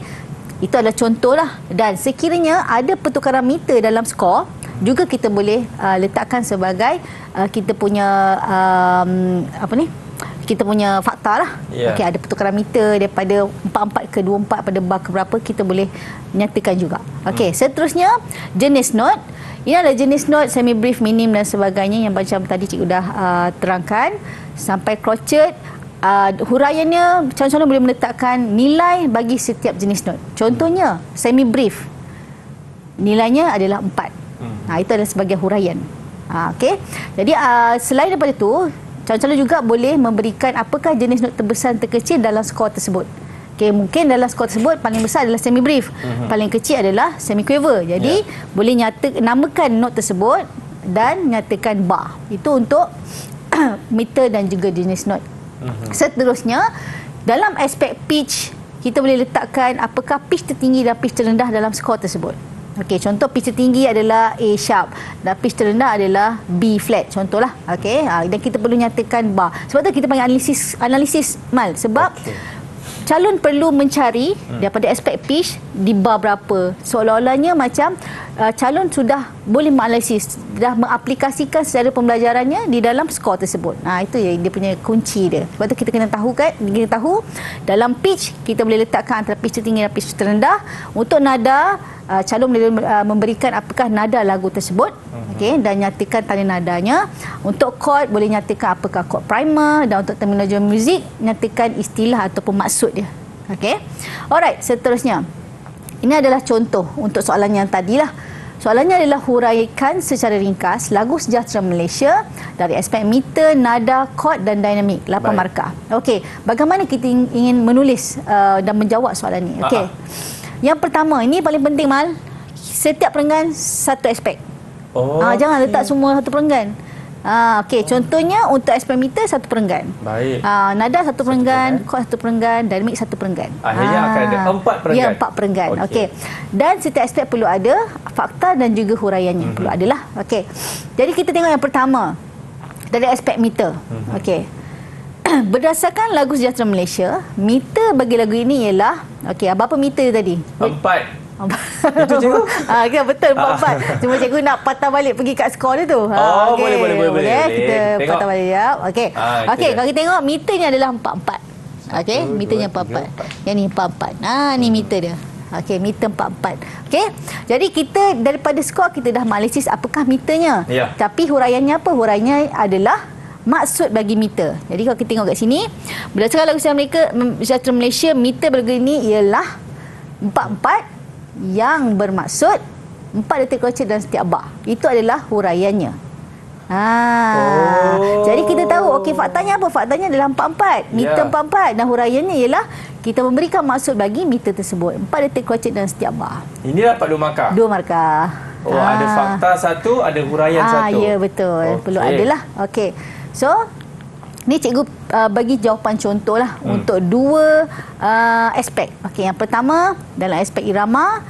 itu adalah contohlah, dan sekiranya ada pertukaran meter dalam skor, juga kita boleh uh, letakkan sebagai uh, kita punya um, apa ni? Kita punya fakta lah. Yeah. Okey, ada pertukaran meter daripada empat puluh empat ke dua puluh empat pada bar ke berapa, kita boleh nyatakan juga. Okey, hmm. seterusnya jenis not. Ini adalah jenis not semi brief, minim dan sebagainya yang macam tadi cikgu dah uh, terangkan sampai crotchet. Uh, huraiannya calon-calon boleh meletakkan nilai bagi setiap jenis not. Contohnya semi brief, nilainya adalah empat. Ha, itu adalah sebagai huraian. Ha, okay. Jadi uh, selain daripada itu, calon-calon juga boleh memberikan apakah jenis not terbesar dan terkecil dalam skor tersebut. Okay, mungkin dalam skor tersebut paling besar adalah semi brief, uh-huh. paling kecil adalah semi quaver. Jadi yeah. boleh nyata namakan not tersebut dan nyatakan bar. Itu untuk meter dan juga jenis not. Uh-huh. Seterusnya dalam aspek pitch, kita boleh letakkan apakah pitch tertinggi dan pitch terendah dalam skor tersebut. Okey, contoh pitch tertinggi adalah A sharp dan pitch terendah adalah B flat, contohlah. Okey, dan kita perlu nyatakan bar. Sebab tu kita panggil analisis analisis mal, sebab okay. calon perlu mencari hmm. daripada aspek pitch di bar berapa. Seolah-olahnya macam uh, calon sudah boleh menganalisis, dah mengaplikasikan secara pembelajarannya di dalam skor tersebut. Ha, itu yang dia punya kunci dia. Sebab tu kita kena tahu kan, kita tahu dalam pitch kita boleh letakkan antara pitch tertinggi dan pitch terendah. Untuk nada, Uh, calon boleh uh, memberikan apakah nada lagu tersebut, uh-huh. okay, dan nyatakan tanda nadanya. Untuk chord boleh nyatakan apakah chord primer, dan untuk terminologi muzik nyatakan istilah ataupun maksud dia. Okey. Alright, seterusnya. Ini adalah contoh untuk soalan yang tadilah. Soalannya adalah huraikan secara ringkas lagu Sejahtera Malaysia dari aspek meter, nada, chord dan dinamik. lapan Baik. Markah. Okey, bagaimana kita ingin menulis uh, dan menjawab soalan ini? Okey. Uh-huh. Yang pertama, ini paling penting Mal, setiap perenggan satu aspek. Oh, ha, jangan okay. letak semua satu perenggan. Ha, okay. Contohnya untuk aspek meter satu perenggan. Baik. Ha, nada satu perenggan, chord satu perenggan, dinamik satu perenggan. Akhirnya ha, akan ada empat perenggan. Ya, empat perenggan. Okey. Okay. Dan setiap aspek perlu ada fakta dan juga huraiannya. Mm-hmm. Perlu adalah. Okey. Jadi kita tengok yang pertama dari aspek meter. Mm-hmm. Okey. Berdasarkan lagu Sejahtera Malaysia, meter bagi lagu ini ialah, okey, berapa meter tadi? Empat. Betul cikgu? Ah, okay, betul, empat-empat. Cuma cikgu nak patah balik pergi kat skor dia tu. Oh, okay. boleh, boleh, boleh, boleh. Okay, kita tengok. patah balik ya. Okey, ah, okay, kalau kita tengok, meter ni adalah empat-empat. Okey, meternya empat-empat. Yang ni empat-empat. Ah, ni meter dia. Okey, meter empat puluh empat. Okey. Jadi kita daripada skor kita dah analisis apakah meternya. Yeah. Tapi huraiannya apa? Huraiannya adalah maksud bagi meter. Jadi kalau kita tengok kat sini, berdasarkan lagu Sejahtera Malaysia, meter berlagu ini ialah empat puluh empat yang bermaksud empat detik crochet dalam setiap bar. Itu adalah huraiannya. Ha. Oh. Jadi kita tahu, okey, faktanya apa? Faktanya adalah empat puluh empat. Meter yeah. empat puluh empat, dan huraiannya ialah kita memberikan maksud bagi meter tersebut. empat detik crochet dalam setiap bar. Ini dapat dua markah. Dua markah. Oh, ha. Ada fakta satu, ada huraian ha, satu. Ya, betul. Okay. Perlu adalah. Okey. So, Ini cikgu uh, bagi jawapan contohlah hmm. untuk dua uh, aspek. Okey, yang pertama dalam aspek irama,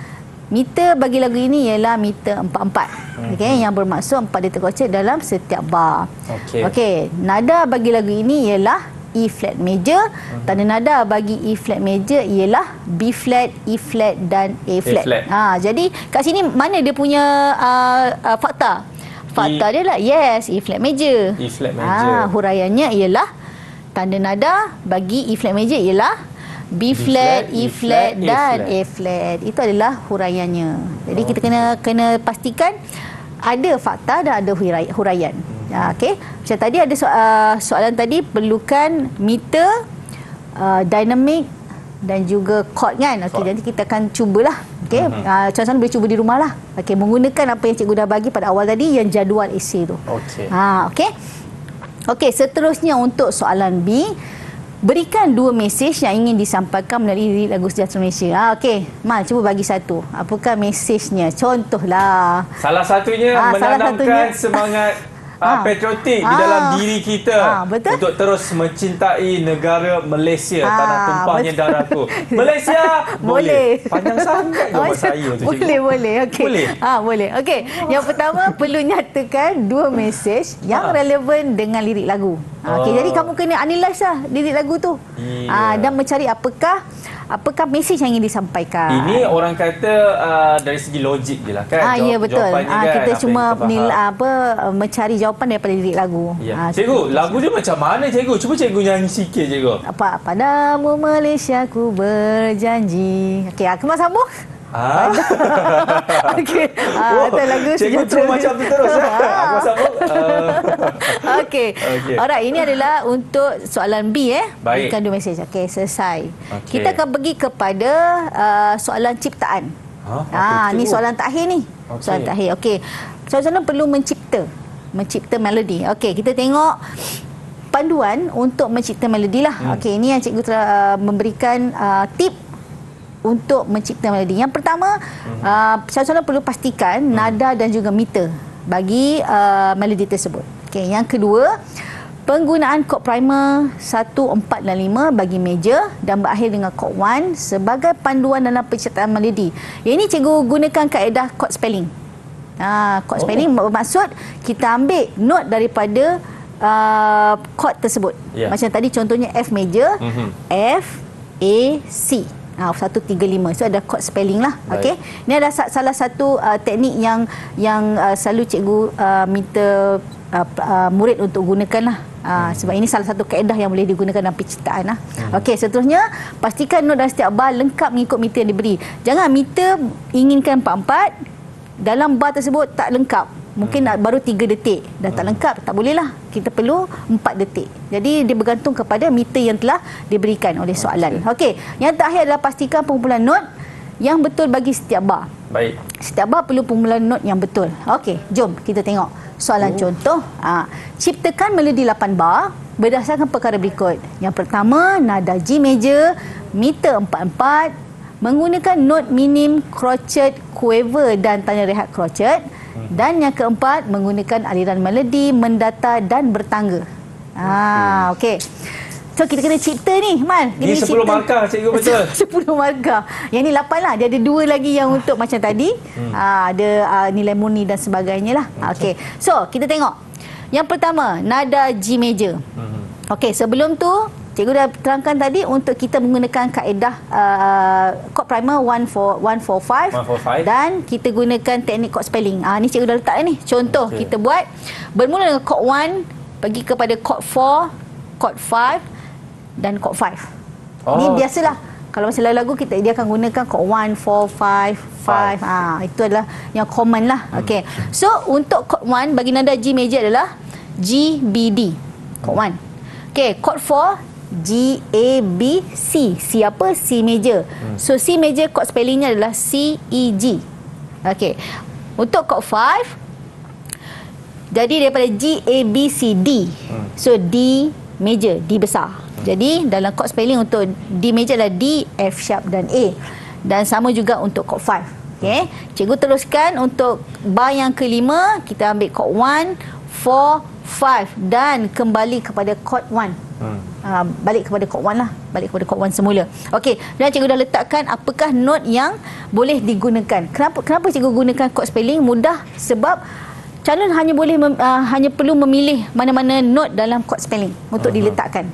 meter bagi lagu ini ialah meter empat empat. Hmm. Okey, yang bermaksud empat detik kocek dalam setiap bar. Okey. Okey, nada bagi lagu ini ialah E flat major. Hmm. Tanda nada bagi E flat major ialah B flat, E flat dan A flat. A flat. Ha, jadi kat sini mana dia punya uh, uh, fakta? Fakta e, dia lah, yes, E flat major. E flat major. Ha, huraiannya ialah tanda nada bagi E flat major ialah B flat, E flat dan A flat. Itu adalah huraiannya. Jadi oh, kita kena kena pastikan ada fakta dan ada huraian. Hmm. Okey. Macam tadi ada so, uh, soalan tadi perlukan meter, uh, dynamic dan juga chord kan. Okey, nanti kita akan cubalah. Okey, uh-huh. Tuan-tuan boleh cuba di rumahlah. Okey, menggunakan apa yang cikgu dah bagi pada awal tadi yang jadual esei tu. Okey. Ha, okey. Okey, seterusnya untuk soalan B, berikan dua mesej yang ingin disampaikan melalui lirik lagu Sejahtera Malaysia. Ha, okey, Mal cuba bagi satu. Apakah mesejnya? Contohlah. Salah satunya ha, menanamkan salah satunya. semangat Ha, patriotik ha, di dalam diri kita ha, untuk terus mencintai negara Malaysia, ha, tanah tumpahnya darahku. Malaysia boleh. boleh. Panjang sangat ke buat saya tu. Boleh, boleh. Okey. Boleh. Ah, boleh. Okey. Yang pertama perlu nyatakan dua mesej yang ha. relevan dengan lirik lagu. Okey, oh. jadi kamu kena analise lah lirik lagu tu. Yeah. Ah, dan mencari apakah apakah mesej yang ingin disampaikan. Ini orang kata uh, dari segi logik jelah kan. Ah, ya, betul. Ah, kan, kita cuma menilai apa mencari jawapan daripada lirik lagu. Ya. Ha, cikgu, cikgu, lagu dia macam mana cikgu? Cuba cikgu nyanyi sikit cikgu. Apa padamu Malaysia ku berjanji. Okey, Akmal sambung. Ah. Okey. Ah, oh, lagu cikgu terus macam tu terus. Aku sambung. Okey. Alright, ini adalah untuk soalan B eh. Berikan dua mesej. Okey, selesai. Okay. Kita akan pergi kepada uh, soalan ciptaan. Huh? Ah, ni soalan terakhir ni. Okay. Soalan terakhir. Okey. Soalan perlu mencipta mencipta melodi. Okey, kita tengok panduan untuk mencipta melodi lah. Hmm. Okey, ini yang cikgu telah uh, memberikan uh, tip untuk mencipta melodi. Yang pertama, uh, soalan perlu pastikan nada dan juga meter bagi uh, melodi tersebut. Okey, yang kedua, penggunaan chord primer satu, empat dan lima bagi major dan berakhir dengan chord one sebagai panduan dalam penciptaan melodi. Yang ini cikgu gunakan kaedah chord spelling. Ah, chord spelling oh. bermaksud kita ambil note daripada uh, chord tersebut. Yeah. Macam tadi contohnya F major, mm-hmm. F, A, C. Ah, satu tiga lima. So ada chord spelling lah. Okey. Ini ada salah satu uh, teknik yang yang uh, selalu cikgu uh, minta uh, uh, murid untuk gunakan lah. Uh, sebab ini salah satu kaedah yang boleh digunakan dalam penciptaan lah. Hmm. Okey, seterusnya pastikan note dalam setiap bar lengkap mengikut meter yang diberi. Jangan meter inginkan empat empat dalam bar tersebut tak lengkap. Mungkin hmm. baru tiga detik dah tak lengkap, tak bolehlah. Kita perlu empat detik. Jadi dia bergantung kepada meter yang telah diberikan oleh soalan. Okey, okay. Yang terakhir adalah pastikan pengumpulan not yang betul bagi setiap bar. Baik. Setiap bar perlu pengumpulan not yang betul. Okey, jom kita tengok soalan oh. contoh. Ha, ciptakan melodi lapan bar berdasarkan perkara berikut. Yang pertama, nada G major, meter empat empat, menggunakan not minim, crotchet, quaver dan tanda rehat crotchet. Dan yang keempat, menggunakan aliran melodi, mendata dan bertangga. Okay. Ah, okey. So kita kena cipta ni, Man. Ini sepuluh markah cikgu betul. sepuluh markah. Yang ni lapan lah. Dia ada dua lagi yang untuk macam tadi. Hmm. Ah, ada ah, nilai murni dan sebagainya lah. Okey. Okay. So kita tengok. Yang pertama, nada G major. Hmm. Okey, sebelum tu cikgu dah terangkan tadi untuk kita menggunakan kaedah uh, chord primer satu empat lima dan kita gunakan teknik chord spelling. Ah, ni cikgu dah letak ni. Contoh okay. kita buat bermula dengan chord satu pergi kepada chord empat, chord lima dan chord lima. Oh. Ni biasalah. Kalau masa lagu-lagu kita dia akan gunakan chord satu, empat, lima, lima. Ah, itu adalah yang common lah. Hmm. Okey. So untuk chord satu bagi nada G major adalah G B D. Chord satu. Okey, chord empat G, A, B, C. C apa? C major. Hmm. So C major chord spellingnya adalah C, E, G. Okey. Untuk chord lima, jadi daripada G, A, B, C, D. Hmm. So D major, D besar. Hmm. Jadi dalam chord spelling untuk D major adalah D, F sharp dan A. Dan sama juga untuk chord lima. Okey. Cikgu teruskan untuk bar yang kelima, kita ambil chord satu, empat, five dan kembali kepada chord one. Hmm. Uh, balik kepada chord one lah. Balik kepada chord one semula. Okey, dan cikgu dah letakkan apakah note yang boleh digunakan. Kenapa kenapa cikgu gunakan chord spelling? Mudah sebab calon hanya boleh mem, uh, hanya perlu memilih mana-mana note dalam chord spelling untuk uh-huh. diletakkan.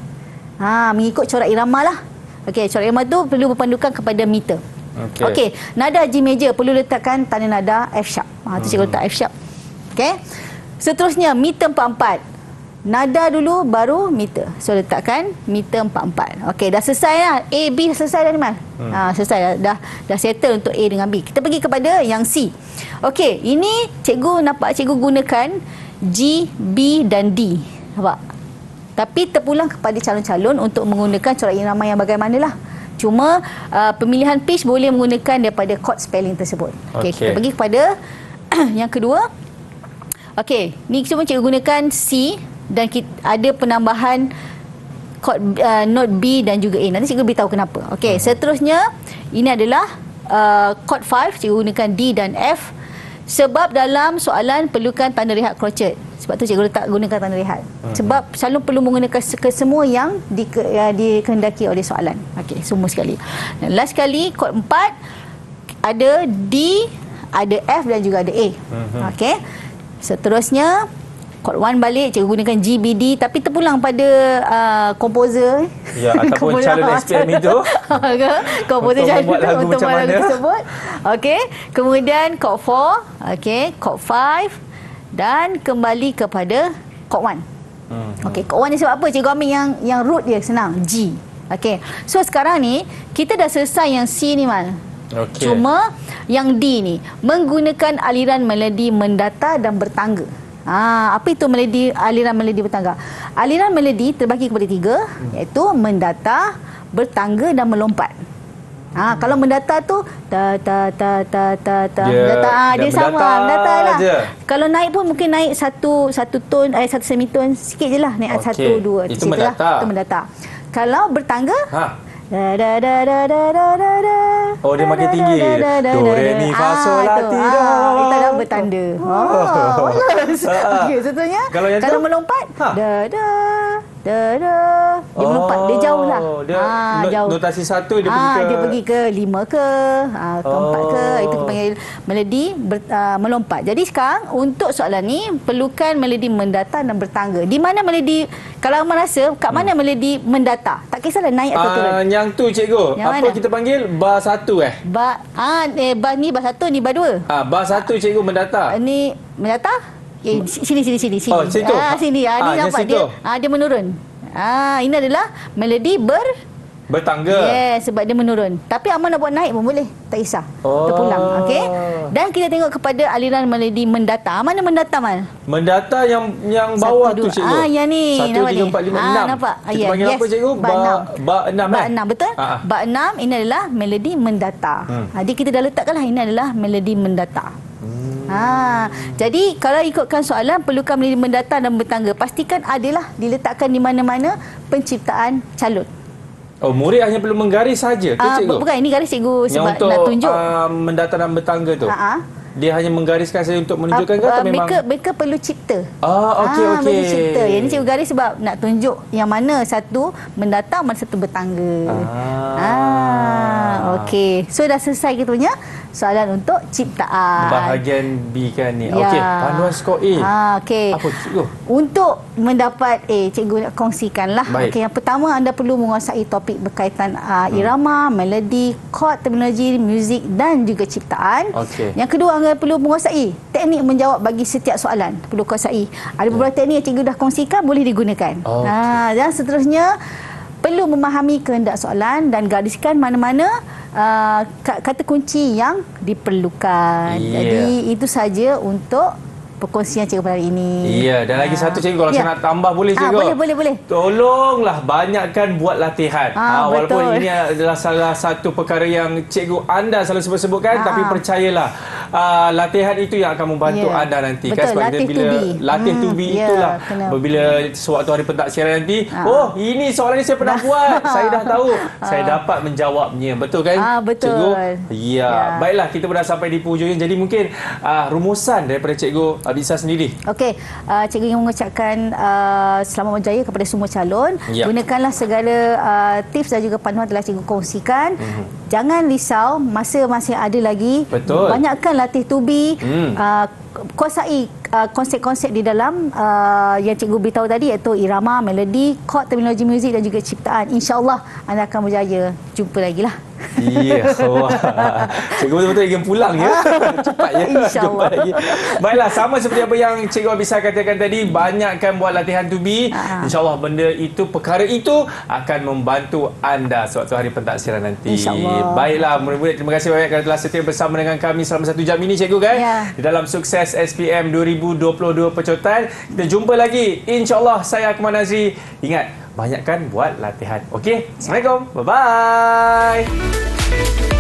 Ha, mengikut corak irama lah. Okey, corak irama tu perlu berpandukan kepada meter. Okey, okay. Nada G major perlu letakkan tanda nada F sharp. Ha, tu cikgu letak F sharp. Okey. Seterusnya meter empat empat. Nada dulu baru meter. So letakkan meter empat empat. Okey, dah selesai dah. A, B selesai dah ni, Mal. Hmm. Ha, selesai dah, dah dah settle untuk A dengan B. Kita pergi kepada yang C. Okey, ini cikgu nampak cikgu gunakan G, B dan D. Nampak? Tapi terpulang kepada calon-calon untuk menggunakan corak irama yang bagaimanalah. Cuma uh, pemilihan pitch boleh menggunakan daripada chord spelling tersebut. Okey, okay. Kita pergi kepada yang kedua. Okey, ni cuma cikgu gunakan C dan kita, ada penambahan chord uh, note B dan juga A. Nanti cikgu beritahu kenapa. Okey, hmm. seterusnya ini adalah uh, chord five, cikgu gunakan D dan F sebab dalam soalan perlukan tanda rehat crotchet. Sebab tu cikgu letak gunakan tanda rehat. Hmm. Sebab calon perlu menggunakan semua yang di, uh, dikehendaki oleh soalan. Okey, semua sekali. Dan last sekali chord empat ada D, ada F dan juga ada A. Hmm. Okey. Seterusnya chord one balik cikgu gunakan G, B, D tapi terpulang pada uh, komposer ya ataupun calon S P M itu komposer calon untuk membuat lagu untuk macam lagu mana tersebut. Okey, kemudian chord four, okey, chord five dan kembali kepada chord one. Hmm. Okey, chord one ni sebab apa cikgu ambil yang yang root dia senang G. Okey, so sekarang ni kita dah selesai yang C ni, Mal. Okay. Cuma yang D ni menggunakan aliran melodi mendata dan bertangga. Ha, apa itu melodi, aliran melodi bertangga? Aliran melodi terbagi kepada tiga, iaitu mendata, bertangga dan melompat. Ha, kalau mendata tu ta ta ta ta ta ta yeah, mendata, ha, dia mendata sama mendata lah. Je. Kalau naik pun mungkin naik satu satu ton, eh, satu semiton sikit je lah, naik okay. satu dua. Itu mendata. Lah, itu mendata. Kalau bertangga, ha. Da da da da da da da. Oh, dia makin tinggi. Do re mi fa sol la ti do. Kita dah bertanda. Ha. Okey, seterusnya kalau melompat da da da da. Dia melompat, dia jauhlah. Ah, jauh. Notasi satu dia pergi ke dia pergi ke lima ke, ah ke empat ke, itu panggil melodi melompat. Jadi sekarang untuk soalan ni perlukan melodi mendata dan bertangga. Di mana melodi kalau merasa kat mana melodi mendata? Tak kisahlah naik atau turun. Yang tu cikgu, yang apa mana? Kita panggil bar satu eh? Bar ah eh bar ni bar satu ni bar dua. Ah bar satu cikgu mendata. Ni mendata? Eh sini sini sini sini. Oh, situ. Ah sini ah, ah ni nampak situ. Dia ah dia menurun. Ah ini adalah melodi ber bertangga. Yes, sebab dia menurun. Tapi Amal nak buat naik pun boleh, tak kisah. Oh. Terpulang, okey. Dan kita tengok kepada aliran melodi mendata. Mana mendata, Mal? Mendata yang yang bawah satu, tu cikgu. Ah, yang ni. satu dua tiga empat lima enam. Ah, nampak. Kita yeah. panggil yes. apa cikgu? Ba ba enam. Ba enam, betul? Ha. Ba enam ini adalah melodi mendata. Hmm. Jadi kita dah letakkanlah ini adalah melodi mendata. Ha, jadi kalau ikutkan soalan perlukan melodi mendata dan bertangga. Pastikan adalah diletakkan di mana-mana penciptaan calon. Oh, murid hanya perlu menggaris saja ke uh, cikgu? Bukan, ini garis cikgu sebab untuk, nak tunjuk. Yang uh, untuk mendata dan bertangga tu? Uh-huh. Dia hanya menggariskan saja untuk menunjukkan uh, ke atau memang? Mereka, mereka perlu cipta. Ah, okey, ah, okey. Perlu cipta. Yang ini cikgu garis sebab nak tunjuk yang mana satu mendata, mana satu bertangga. Ah. ah okey. So, dah selesai kita punya soalan untuk ciptaan. Bahagian B kan ni. Ya. Okey, panduan skor A. Ah, okey. Apa cikgu? Untuk mendapat A, cikgu nak kongsikanlah. Okey, yang pertama anda perlu menguasai topik berkaitan uh, irama, hmm. melodi, chord, terminologi, muzik dan juga ciptaan. Okey. Yang kedua, perlu menguasai teknik menjawab bagi setiap soalan. Perlu kuasai. Ada beberapa yeah. teknik yang cikgu dah kongsikan boleh digunakan. Oh, okay. Ha, dan seterusnya perlu memahami kehendak soalan dan gariskan mana-mana uh, kata kunci yang diperlukan. Yeah. Jadi itu saja untuk perkongsian cikgu pada hari ini. Ya, dan lagi ha. satu cikgu kalau ya. saya nak tambah boleh cikgu. Ha, boleh boleh boleh. Tolonglah banyakkan buat latihan. Ha, ha, walaupun ini adalah salah satu perkara yang cikgu anda selalu sebut-sebutkan ha. tapi percayalah uh, latihan itu yang akan membantu ya. anda nanti. Betul, kan sebab latih bila to latih hmm, to be yeah, itulah kena. Bila sewaktu hari pentaksiran nanti, ha. oh ini soalan ni saya pernah buat. Saya dah tahu. Ha. Saya dapat menjawabnya. Betul kan? Ha, betul. Cikgu. Ya. ya. Baiklah, kita sudah sampai di penghujungnya. Jadi mungkin uh, rumusan daripada cikgu Abidsa sendiri. Okey, uh, cikgu ingin mengucapkan uh, selamat berjaya kepada semua calon. Ya. Gunakanlah segala uh, tips dan juga panduan telah cikgu kongsikan. Mm-hmm. Jangan risau, masa masih ada lagi. Betul. Banyakkan latih tubi, mm. uh, kuasai uh, konsep-konsep di dalam uh, yang cikgu beritahu tadi, iaitu irama, melodi, chord, terminologi muzik dan juga ciptaan. InsyaAllah anda akan berjaya. Jumpa lagi lah. Ya, wah. Cikgu betul-betul ingin pulang ya. Cepat ya. InsyaAllah. Baiklah, sama seperti apa yang Cikgu Abidsa katakan tadi, banyakkan buat latihan tubi. InsyaAllah benda itu, perkara itu akan membantu anda suatu hari pentaksiran nanti. InsyaAllah. Baiklah, mudah-mudahan terima kasih banyak kerana telah setia bersama dengan kami selama satu jam ini Cikgu kan. Ya. Di dalam Sukses S P M dua ribu dua puluh dua Pecotan. Kita jumpa lagi. InsyaAllah, saya Akmal Dazri. Ingat, banyakkan buat latihan. Okey, assalamualaikum. Bye-bye.